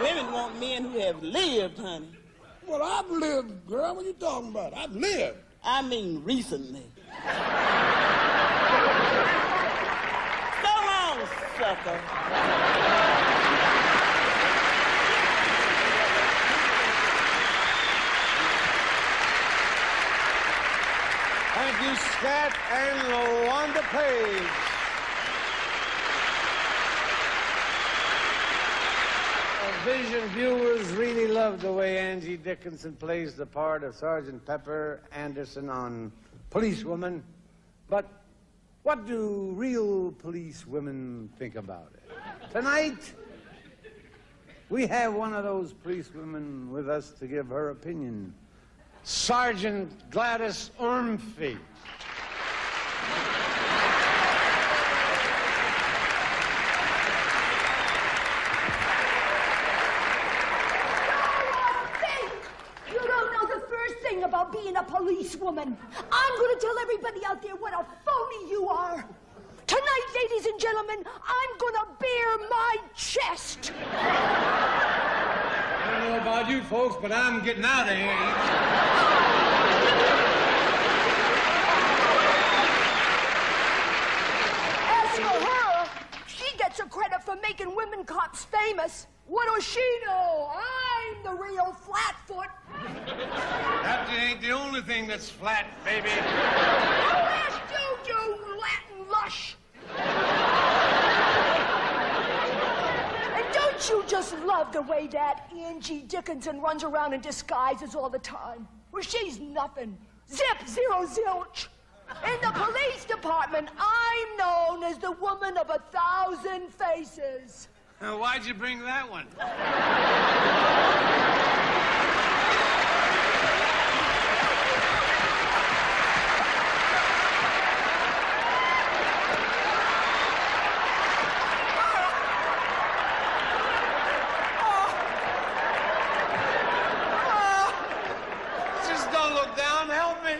Women want men who have lived, honey. Well, I've lived, girl. What are you talking about? I've lived. I mean recently. So long, sucker. Thank you, Scat and LaWanda Page. Television viewers really love the way Angie Dickinson plays the part of Sergeant Pepper Anderson on Police Woman, but what do real police women think about it? Tonight, we have one of those police women with us to give her opinion. Sergeant Gladys Ormfee. Policewoman. I'm going to tell everybody out there what a phony you are. Tonight, ladies and gentlemen, I'm going to bare my chest. I don't know about you folks, but I'm getting out of here. As for her, she gets a credit for making women cops famous. What does she know? I'm the real flatfoot. That ain't the only thing that's flat, baby. Who asked you, you Latin lush? And don't you just love the way that Angie Dickinson runs around in disguises all the time? Well, she's nothing. Zip, zero, zilch. In the police department, I'm known as the woman of 1,000 faces. Why'd you bring that one? Just don't look down, help me.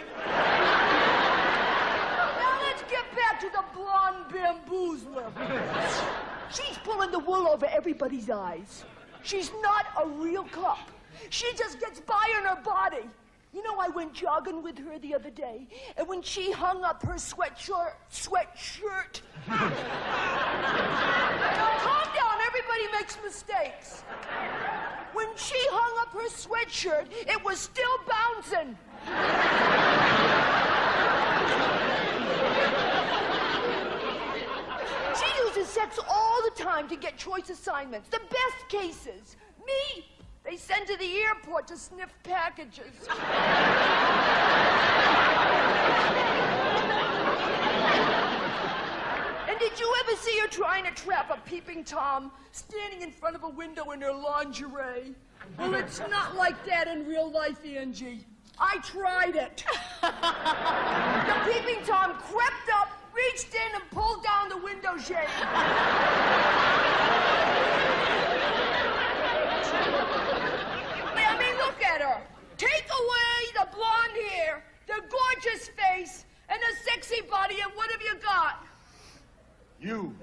Now let's get back to the blonde bamboozler. She's pulling the wool over everybody's eyes. She's not a real cop. She just gets by on her body. You know, I went jogging with her the other day, and when she hung up her sweatshirt. Now, calm down, everybody makes mistakes. When she hung up her sweatshirt, it was still bouncing. She uses sex all the time to get choice assignments, the best cases. Me, they send to the airport to sniff packages. And did you ever see her trying to trap a peeping Tom standing in front of a window in her lingerie? Well, it's not like that in real life, Angie. I tried it. The peeping Tom crept up, reached in and pulled down the window shade. I mean, look at her. Take away the blonde hair, the gorgeous face, and the sexy body, and what have you got? You.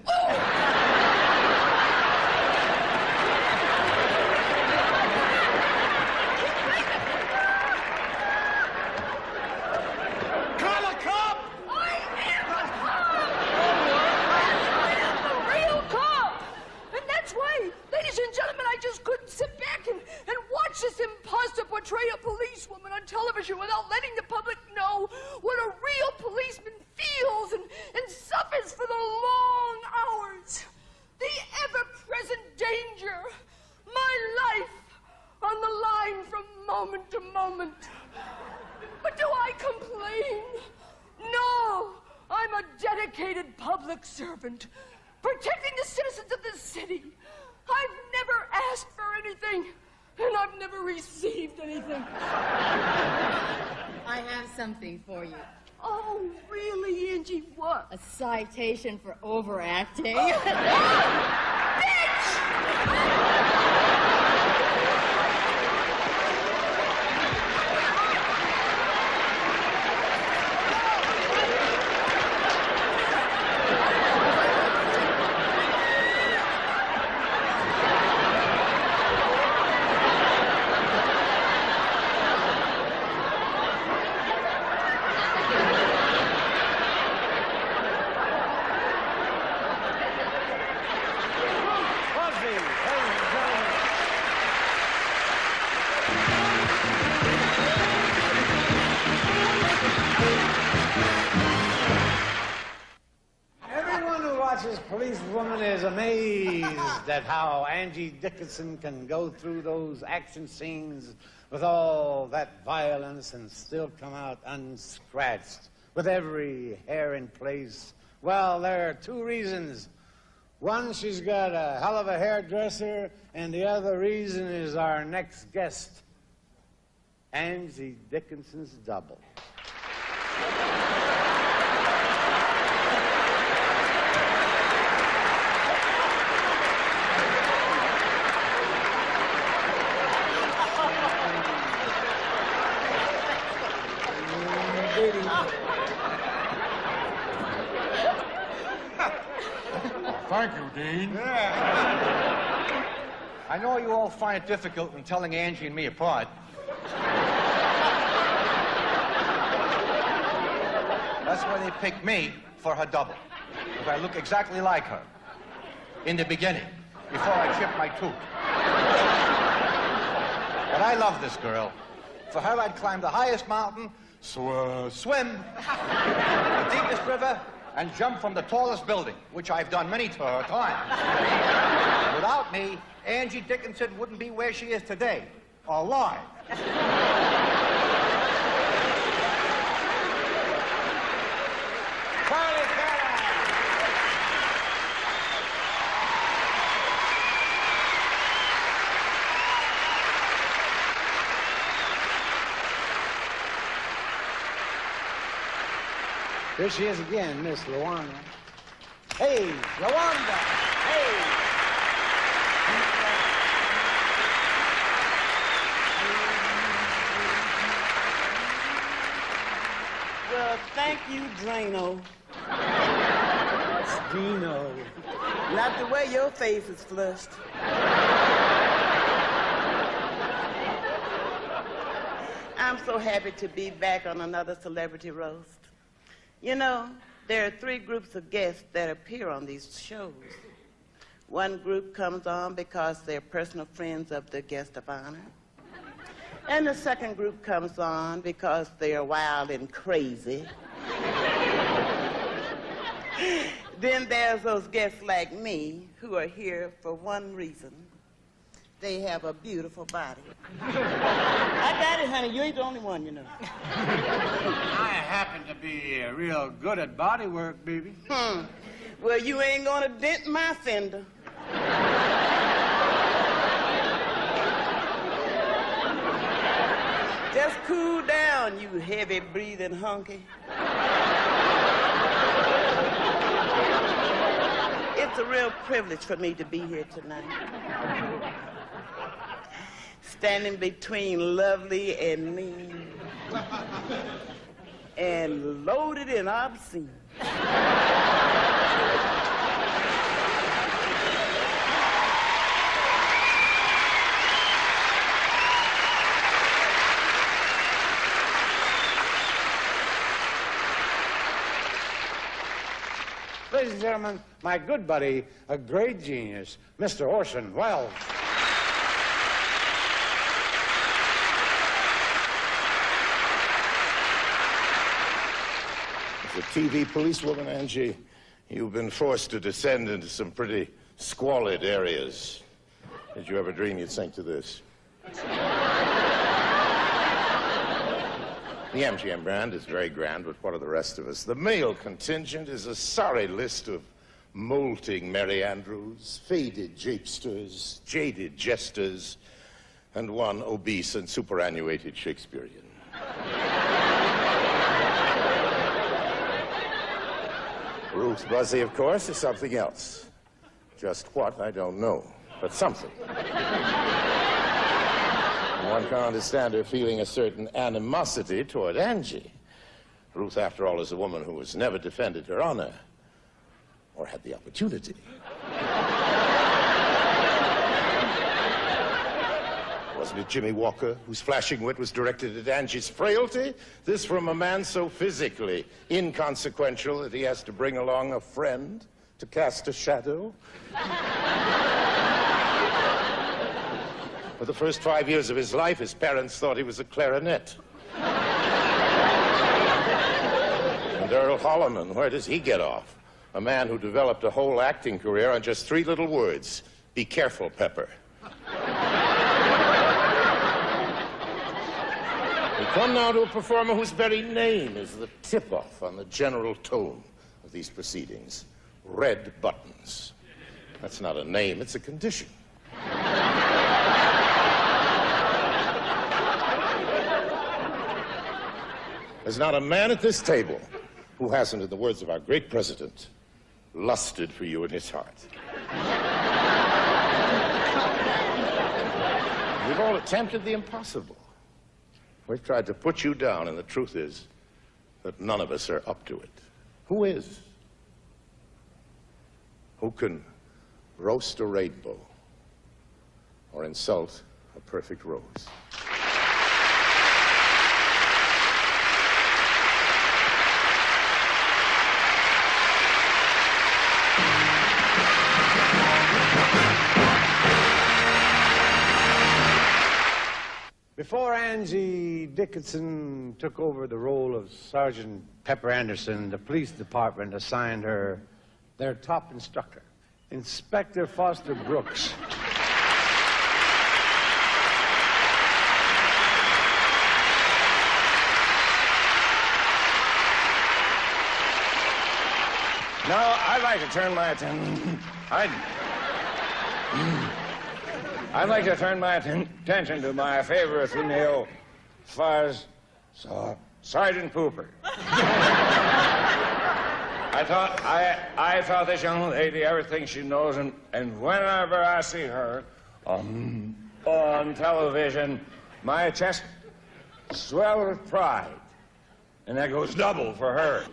This imposter portray a police woman on television without letting the public know what a real policeman feels and suffers for the long hours, the ever-present danger, my life on the line from moment to moment. But do I complain? No, I'm a dedicated public servant, protecting the citizens of this city. I've never asked for anything. And I've never received anything. I have something for you. Oh, really, Angie? What? A citation for overacting. Oh, bitch! Police Woman is amazed at how Angie Dickinson can go through those action scenes with all that violence and still come out unscratched, with every hair in place. Well, there are two reasons. One, she's got a hell of a hairdresser, and the other reason is our next guest, Angie Dickinson's double. Thank you, Dean. Yeah. I know you all find it difficult when telling Angie and me apart. That's why they picked me for her double. Because I look exactly like her. In the beginning, before I chipped my tooth. But I love this girl. For her, I'd climb the highest mountain, swim, the deepest river, and jump from the tallest building, which I've done many times. Without me, Angie Dickinson wouldn't be where she is today, alive. Here she is again, Miss LaWanda. Hey, LaWanda! Hey! Well, thank you, Drano. It's Dino. Not the way your face is flushed. I'm so happy to be back on another celebrity roast. You know, there are three groups of guests that appear on these shows. One group comes on because they're personal friends of the guest of honor. And the second group comes on because they're wild and crazy. Then there's those guests like me who are here for one reason. They have a beautiful body. I got it, honey. You ain't the only one, you know. I happen to be real good at body work, baby. Well, you ain't gonna dent my fender. Just cool down, you heavy-breathing hunky. It's a real privilege for me to be here tonight. Standing between lovely and mean, and loaded and obscene. Ladies and gentlemen, my good buddy, a great genius, Mr. Orson Welles. The TV policewoman, Angie, you've been forced to descend into some pretty squalid areas. Did you ever dream you'd sink to this? The MGM brand is very grand, but what are the rest of us? The male contingent is a sorry list of molting Merry Andrews, faded japesters, jaded jesters, and one obese and superannuated Shakespearean. Ruth Buzzi, of course, is something else. Just what, I don't know, but something. One can understand her feeling a certain animosity toward Angie. Ruth, after all, is a woman who has never defended her honor, or had the opportunity. Wasn't it Jimmy Walker, whose flashing wit was directed at Angie's frailty? This from a man so physically inconsequential that he has to bring along a friend to cast a shadow? For the first 5 years of his life, his parents thought he was a clarinet. And Earl Holliman, where does he get off? a man who developed a whole acting career on just three little words. Be careful, Pepper. We come now to a performer whose very name is the tip-off on the general tone of these proceedings. Red Buttons. That's not a name, it's a condition. There's not a man at this table who hasn't, in the words of our great president, lusted for you in his heart. We've all attempted the impossible. We've tried to put you down, and the truth is that none of us are up to it. Who is? Who can roast a rainbow or insult a perfect rose? Before Angie Dickinson took over the role of Sergeant Pepper Anderson, the police department assigned her their top instructor, Inspector Foster Brooks. Now, I'd like to turn my attention... I'd like to turn my attention to my favorite female fuzz, Sergeant Pooper. I thought this young lady everything she knows, and whenever I see her on television, my chest swells with pride, and that goes double for her.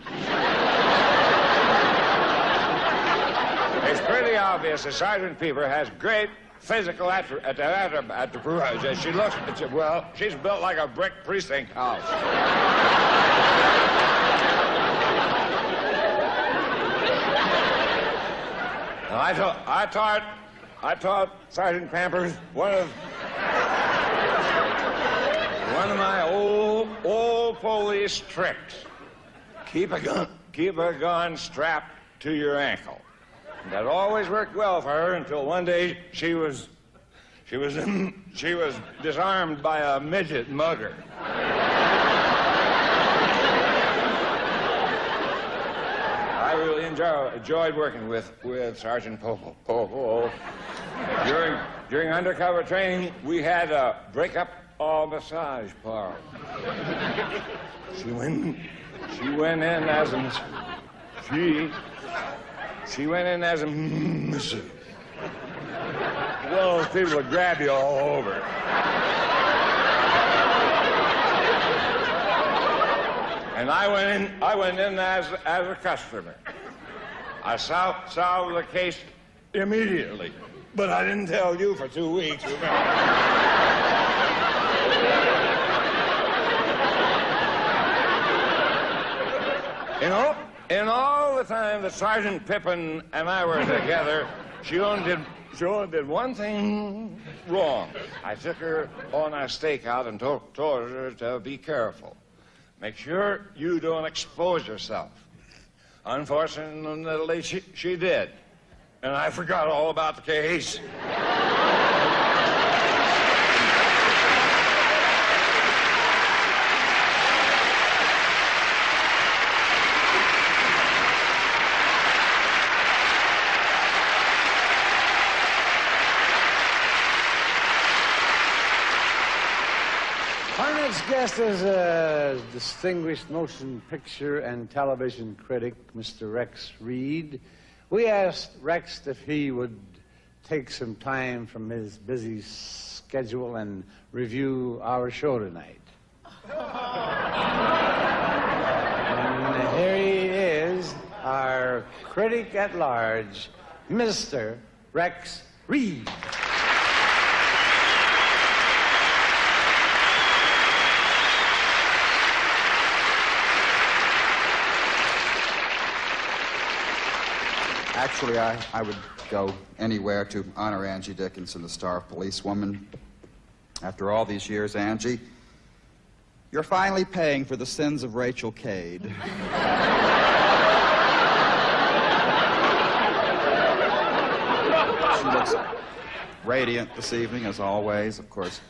It's pretty obvious that Sergeant Pooper has great physical attributes. She looks, well, she's built like a brick precinct house. I taught Sergeant Pampers, one of my old police tricks. Keep a gun strapped to your ankle. That always worked well for her until one day she was disarmed by a midget mugger. I really enjoyed working with Sergeant Popo. During undercover training, we had a break-up all massage parlor. She went in as an... She went in as a miss. Well, people would grab you all over. And I went in as a customer. I solved the case immediately. But I didn't tell you for 2 weeks. You know? In all the time that Sergeant Pippin and I were together, she only did one thing wrong. I took her on a stakeout and told her to be careful. Make sure you don't expose yourself. Unfortunately, she did. And I forgot all about the case. Next guest is a distinguished motion picture and television critic, Mr. Rex Reed. We asked Rex if he would take some time from his busy schedule and review our show tonight. And here he is, our critic at large, Mr. Rex Reed. Actually, I would go anywhere to honor Angie Dickinson, the star of Police Woman. After all these years, Angie, you're finally paying for the sins of Rachel Cade. Brooks. Radiant this evening, as always, of course.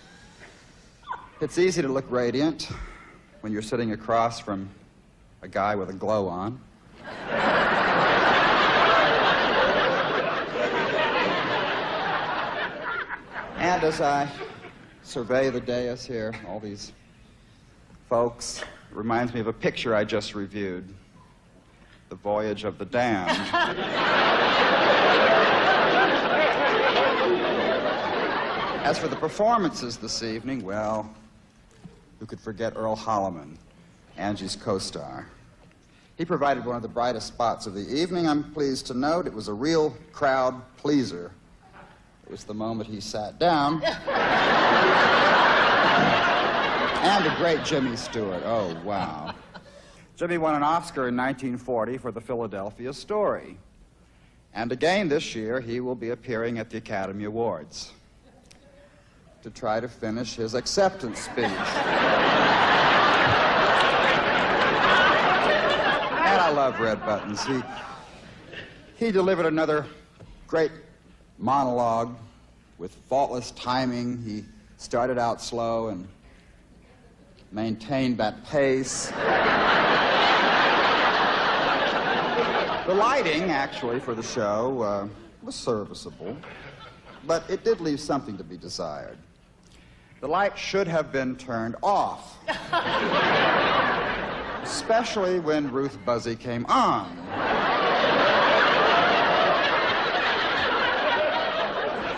It's easy to look radiant when you're sitting across from a guy with a glow on. And as I survey the dais here, all these folks, it reminds me of a picture I just reviewed, The Voyage of the Damned. As for the performances this evening, well, who could forget Earl Holliman, Angie's co-star? He provided one of the brightest spots of the evening. I'm pleased to note it was a real crowd pleaser. It was the moment he sat down. And the great Jimmy Stewart. Oh, wow. Jimmy won an Oscar in 1940 for The Philadelphia Story. And again this year, he will be appearing at the Academy Awards to try to finish his acceptance speech. And I love Red Buttons. He delivered another great monologue with faultless timing. He started out slow and maintained that pace. The lighting, actually, for the show was serviceable, but it did leave something to be desired. The light should have been turned off. Especially when Ruth Buzzi came on.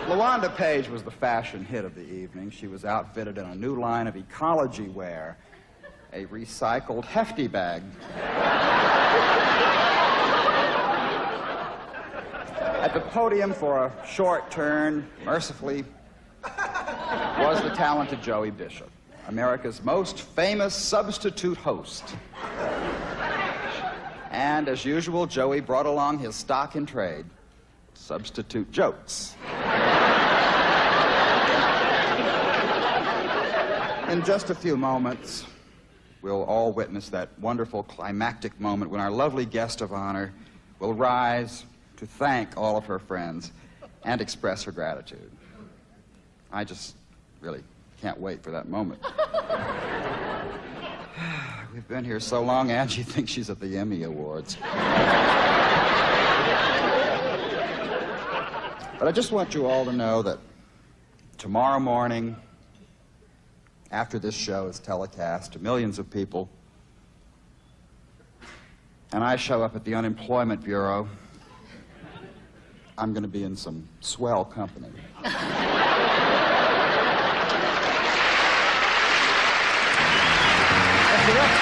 LaWanda Page was the fashion hit of the evening. She was outfitted in a new line of ecology wear, a recycled Hefty bag. At the podium for a short turn, mercifully, was the talented Joey Bishop, America's most famous substitute host. And as usual, Joey brought along his stock in trade, substitute jokes. In just a few moments, we'll all witness that wonderful climactic moment when our lovely guest of honor will rise to thank all of her friends and express her gratitude. I just really can't wait for that moment. We've been here so long, Angie thinks she's at the Emmy Awards. But I just want you all to know that tomorrow morning, after this show is telecast to millions of people, and I show up at the Unemployment Bureau, I'm going to be in some swell company. Rex Reed.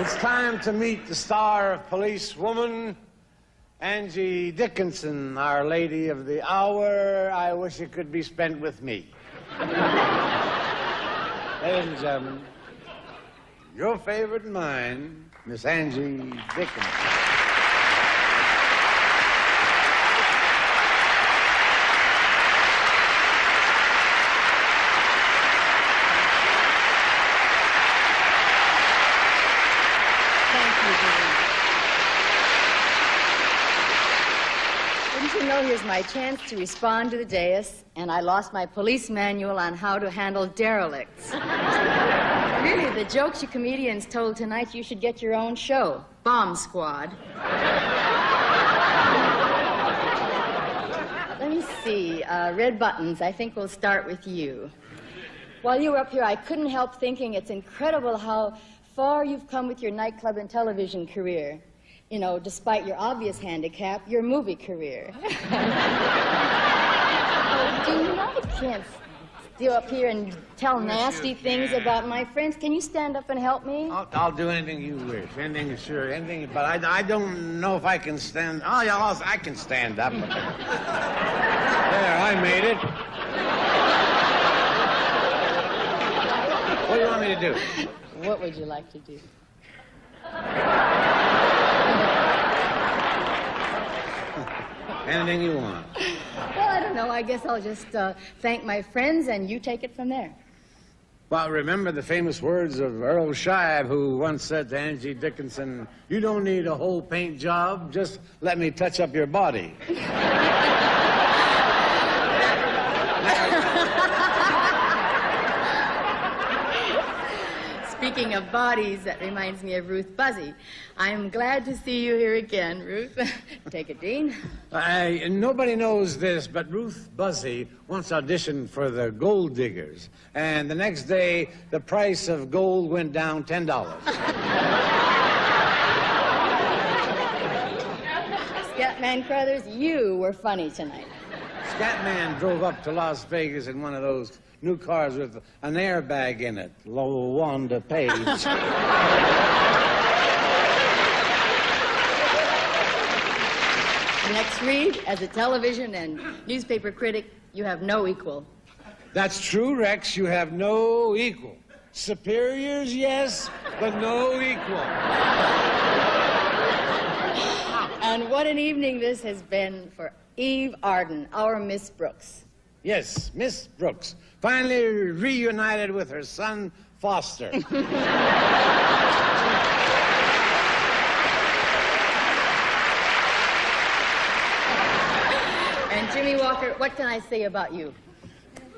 It's time to meet the star of Police Woman, Angie Dickinson, our lady of the hour. I wish it could be spent with me. Ladies and gentlemen, your favorite and mine, Miss Angie Dickinson. Here's my chance to respond to the dais, and I lost my police manual on how to handle derelicts. Really, the jokes you comedians told tonight, you should get your own show, Bomb Squad. Let me see, Red Buttons, I think we'll start with you. While you were up here, I couldn't help thinking it's incredible how far you've come with your nightclub and television career. You know, despite your obvious handicap, your movie career. Do you know I can't steal up here and tell nasty things about my friends? Can you stand up and help me? I'll do anything you wish. Anything, sure, anything. But I don't know if I can stand. Oh, yeah, I can stand up. There, I made it. What do you want me to do? What would you like to do? Anything you want. Well, I don't know. I guess I'll just thank my friends, and you take it from there. Well, remember the famous words of Earl Shive, who once said to Angie Dickinson, "You don't need a whole paint job, just let me touch up your body." Speaking of bodies, that reminds me of Ruth Buzzi. I'm glad to see you here again, Ruth. Take it, Dean. Nobody knows this, but Ruth Buzzi once auditioned for the Gold Diggers, and the next day, the price of gold went down $10. Scatman Crothers, you were funny tonight. Scatman drove up to Las Vegas in one of those new cars with an airbag in it. LaWanda Page. Rex Reed, as a television and newspaper critic, you have no equal. That's true, Rex. You have no equal. Superiors, yes, but no equal. And what an evening this has been for Eve Arden, our Miss Brooks. Yes, Miss Brooks. Finally reunited with her son, Foster. And Jimmy Walker, what can I say about you?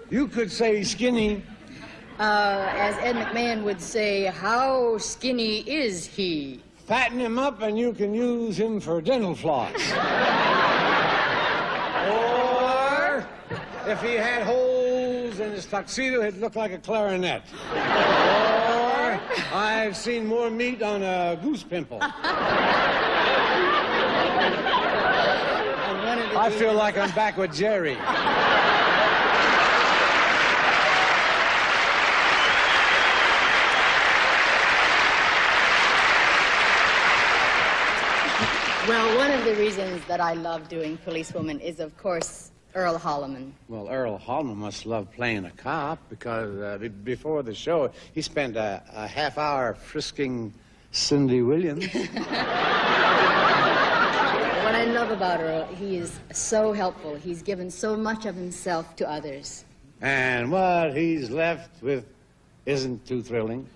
You could say skinny. As Ed McMahon would say, how skinny is he? Fatten him up and you can use him for dental floss. Or if he had whole in his tuxedo, he'd look like a clarinet. Or I've seen more meat on a goose pimple. I feel like I'm back with Jerry. Well, one of the reasons that I love doing Police Woman is, of course, Earl Holliman. Well, Earl Holliman must love playing a cop, because before the show, he spent a half hour frisking Cindy Williams. What I love about Earl, he is so helpful. He's given so much of himself to others. And what he's left with isn't too thrilling.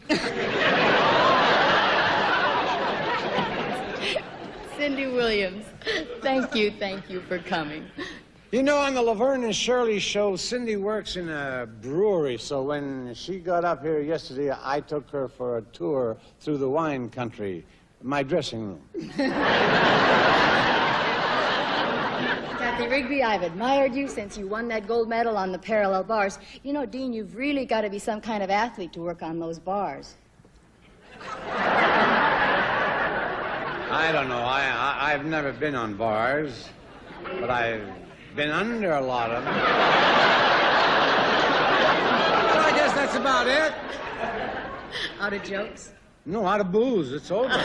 Cindy Williams, thank you for coming. You know, on the Laverne and Shirley show, Cindy works in a brewery, so when she got up here yesterday, I took her for a tour through the wine country, my dressing room. Kathy Rigby, I've admired you since you won that gold medal on the parallel bars. You know, Dean, you've really got to be some kind of athlete to work on those bars. I don't know. I've never been on bars, but I've been under a lot of them. Well, I guess that's about it. Out of jokes? No, out of booze. It's over.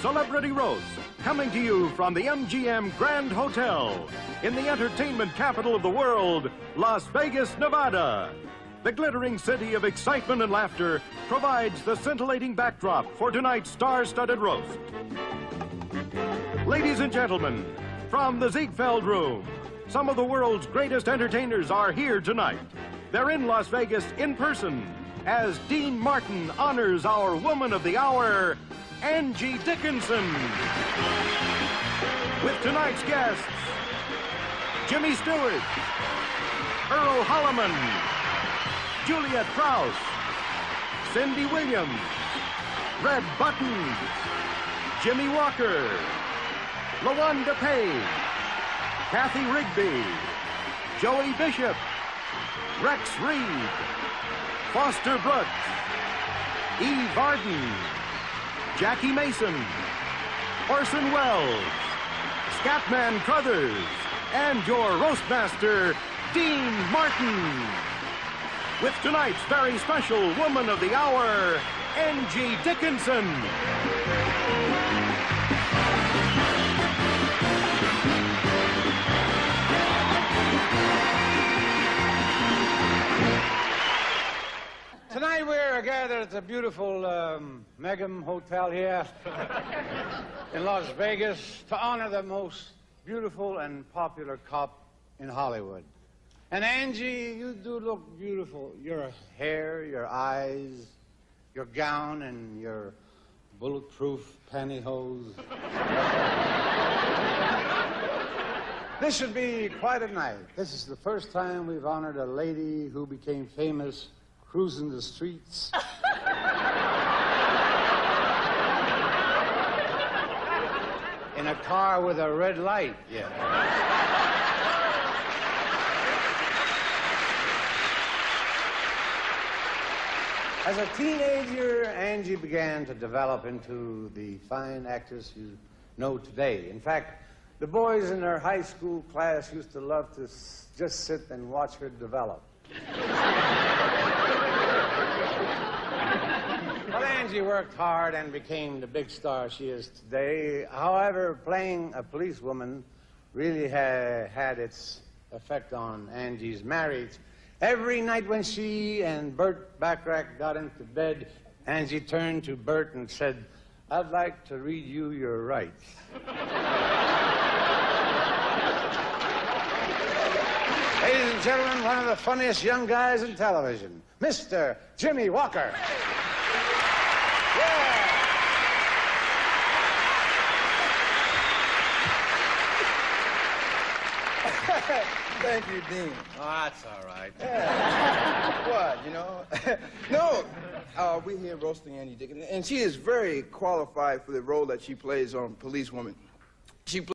Celebrity Roast, coming to you from the MGM Grand Hotel in the entertainment capital of the world, Las Vegas, Nevada. The glittering city of excitement and laughter provides the scintillating backdrop for tonight's star-studded roast. Ladies and gentlemen, From the Ziegfeld Room, some of the world's greatest entertainers are here tonight. They're in Las Vegas in person as Dean Martin honors our Woman of the Hour, Angie Dickinson. With tonight's guests, Jimmy Stewart, Earl Holliman, Juliet Prowse, Cindy Williams, Red Buttons, Jimmy Walker, LaWanda Page, Kathy Rigby, Joey Bishop, Rex Reed, Foster Brooks, Eve Arden, Jackie Mason, Orson Welles, Scatman Crothers, and your roastmaster, Dean Martin. With tonight's very special Woman of the Hour, Angie Dickinson. Tonight we're gathered at the beautiful Megam Hotel here in Las Vegas to honor the most beautiful and popular cop in Hollywood. And Angie, you do look beautiful. Your hair, your eyes, your gown, and your bulletproof pantyhose. This should be quite a night. This is the first time we've honored a lady who became famous cruising the streets. In a car with a red light, yeah. As a teenager, Angie began to develop into the fine actress you know today. In fact, the boys in her high school class used to love to just sit and watch her develop. Well, Angie worked hard and became the big star she is today. However, playing a police woman really had its effect on Angie's marriage. Every night when she and Burt Bacharach got into bed, Angie turned to Burt and said, "I'd like to read you your rights." Ladies and gentlemen, one of the funniest young guys in television, Mr. Jimmy Walker. Yeah. Thank you, Dean. Oh, that's all right. Yeah. What, you know? No, we're here roasting Angie Dickinson, and she is very qualified for the role that she plays on Police Woman. She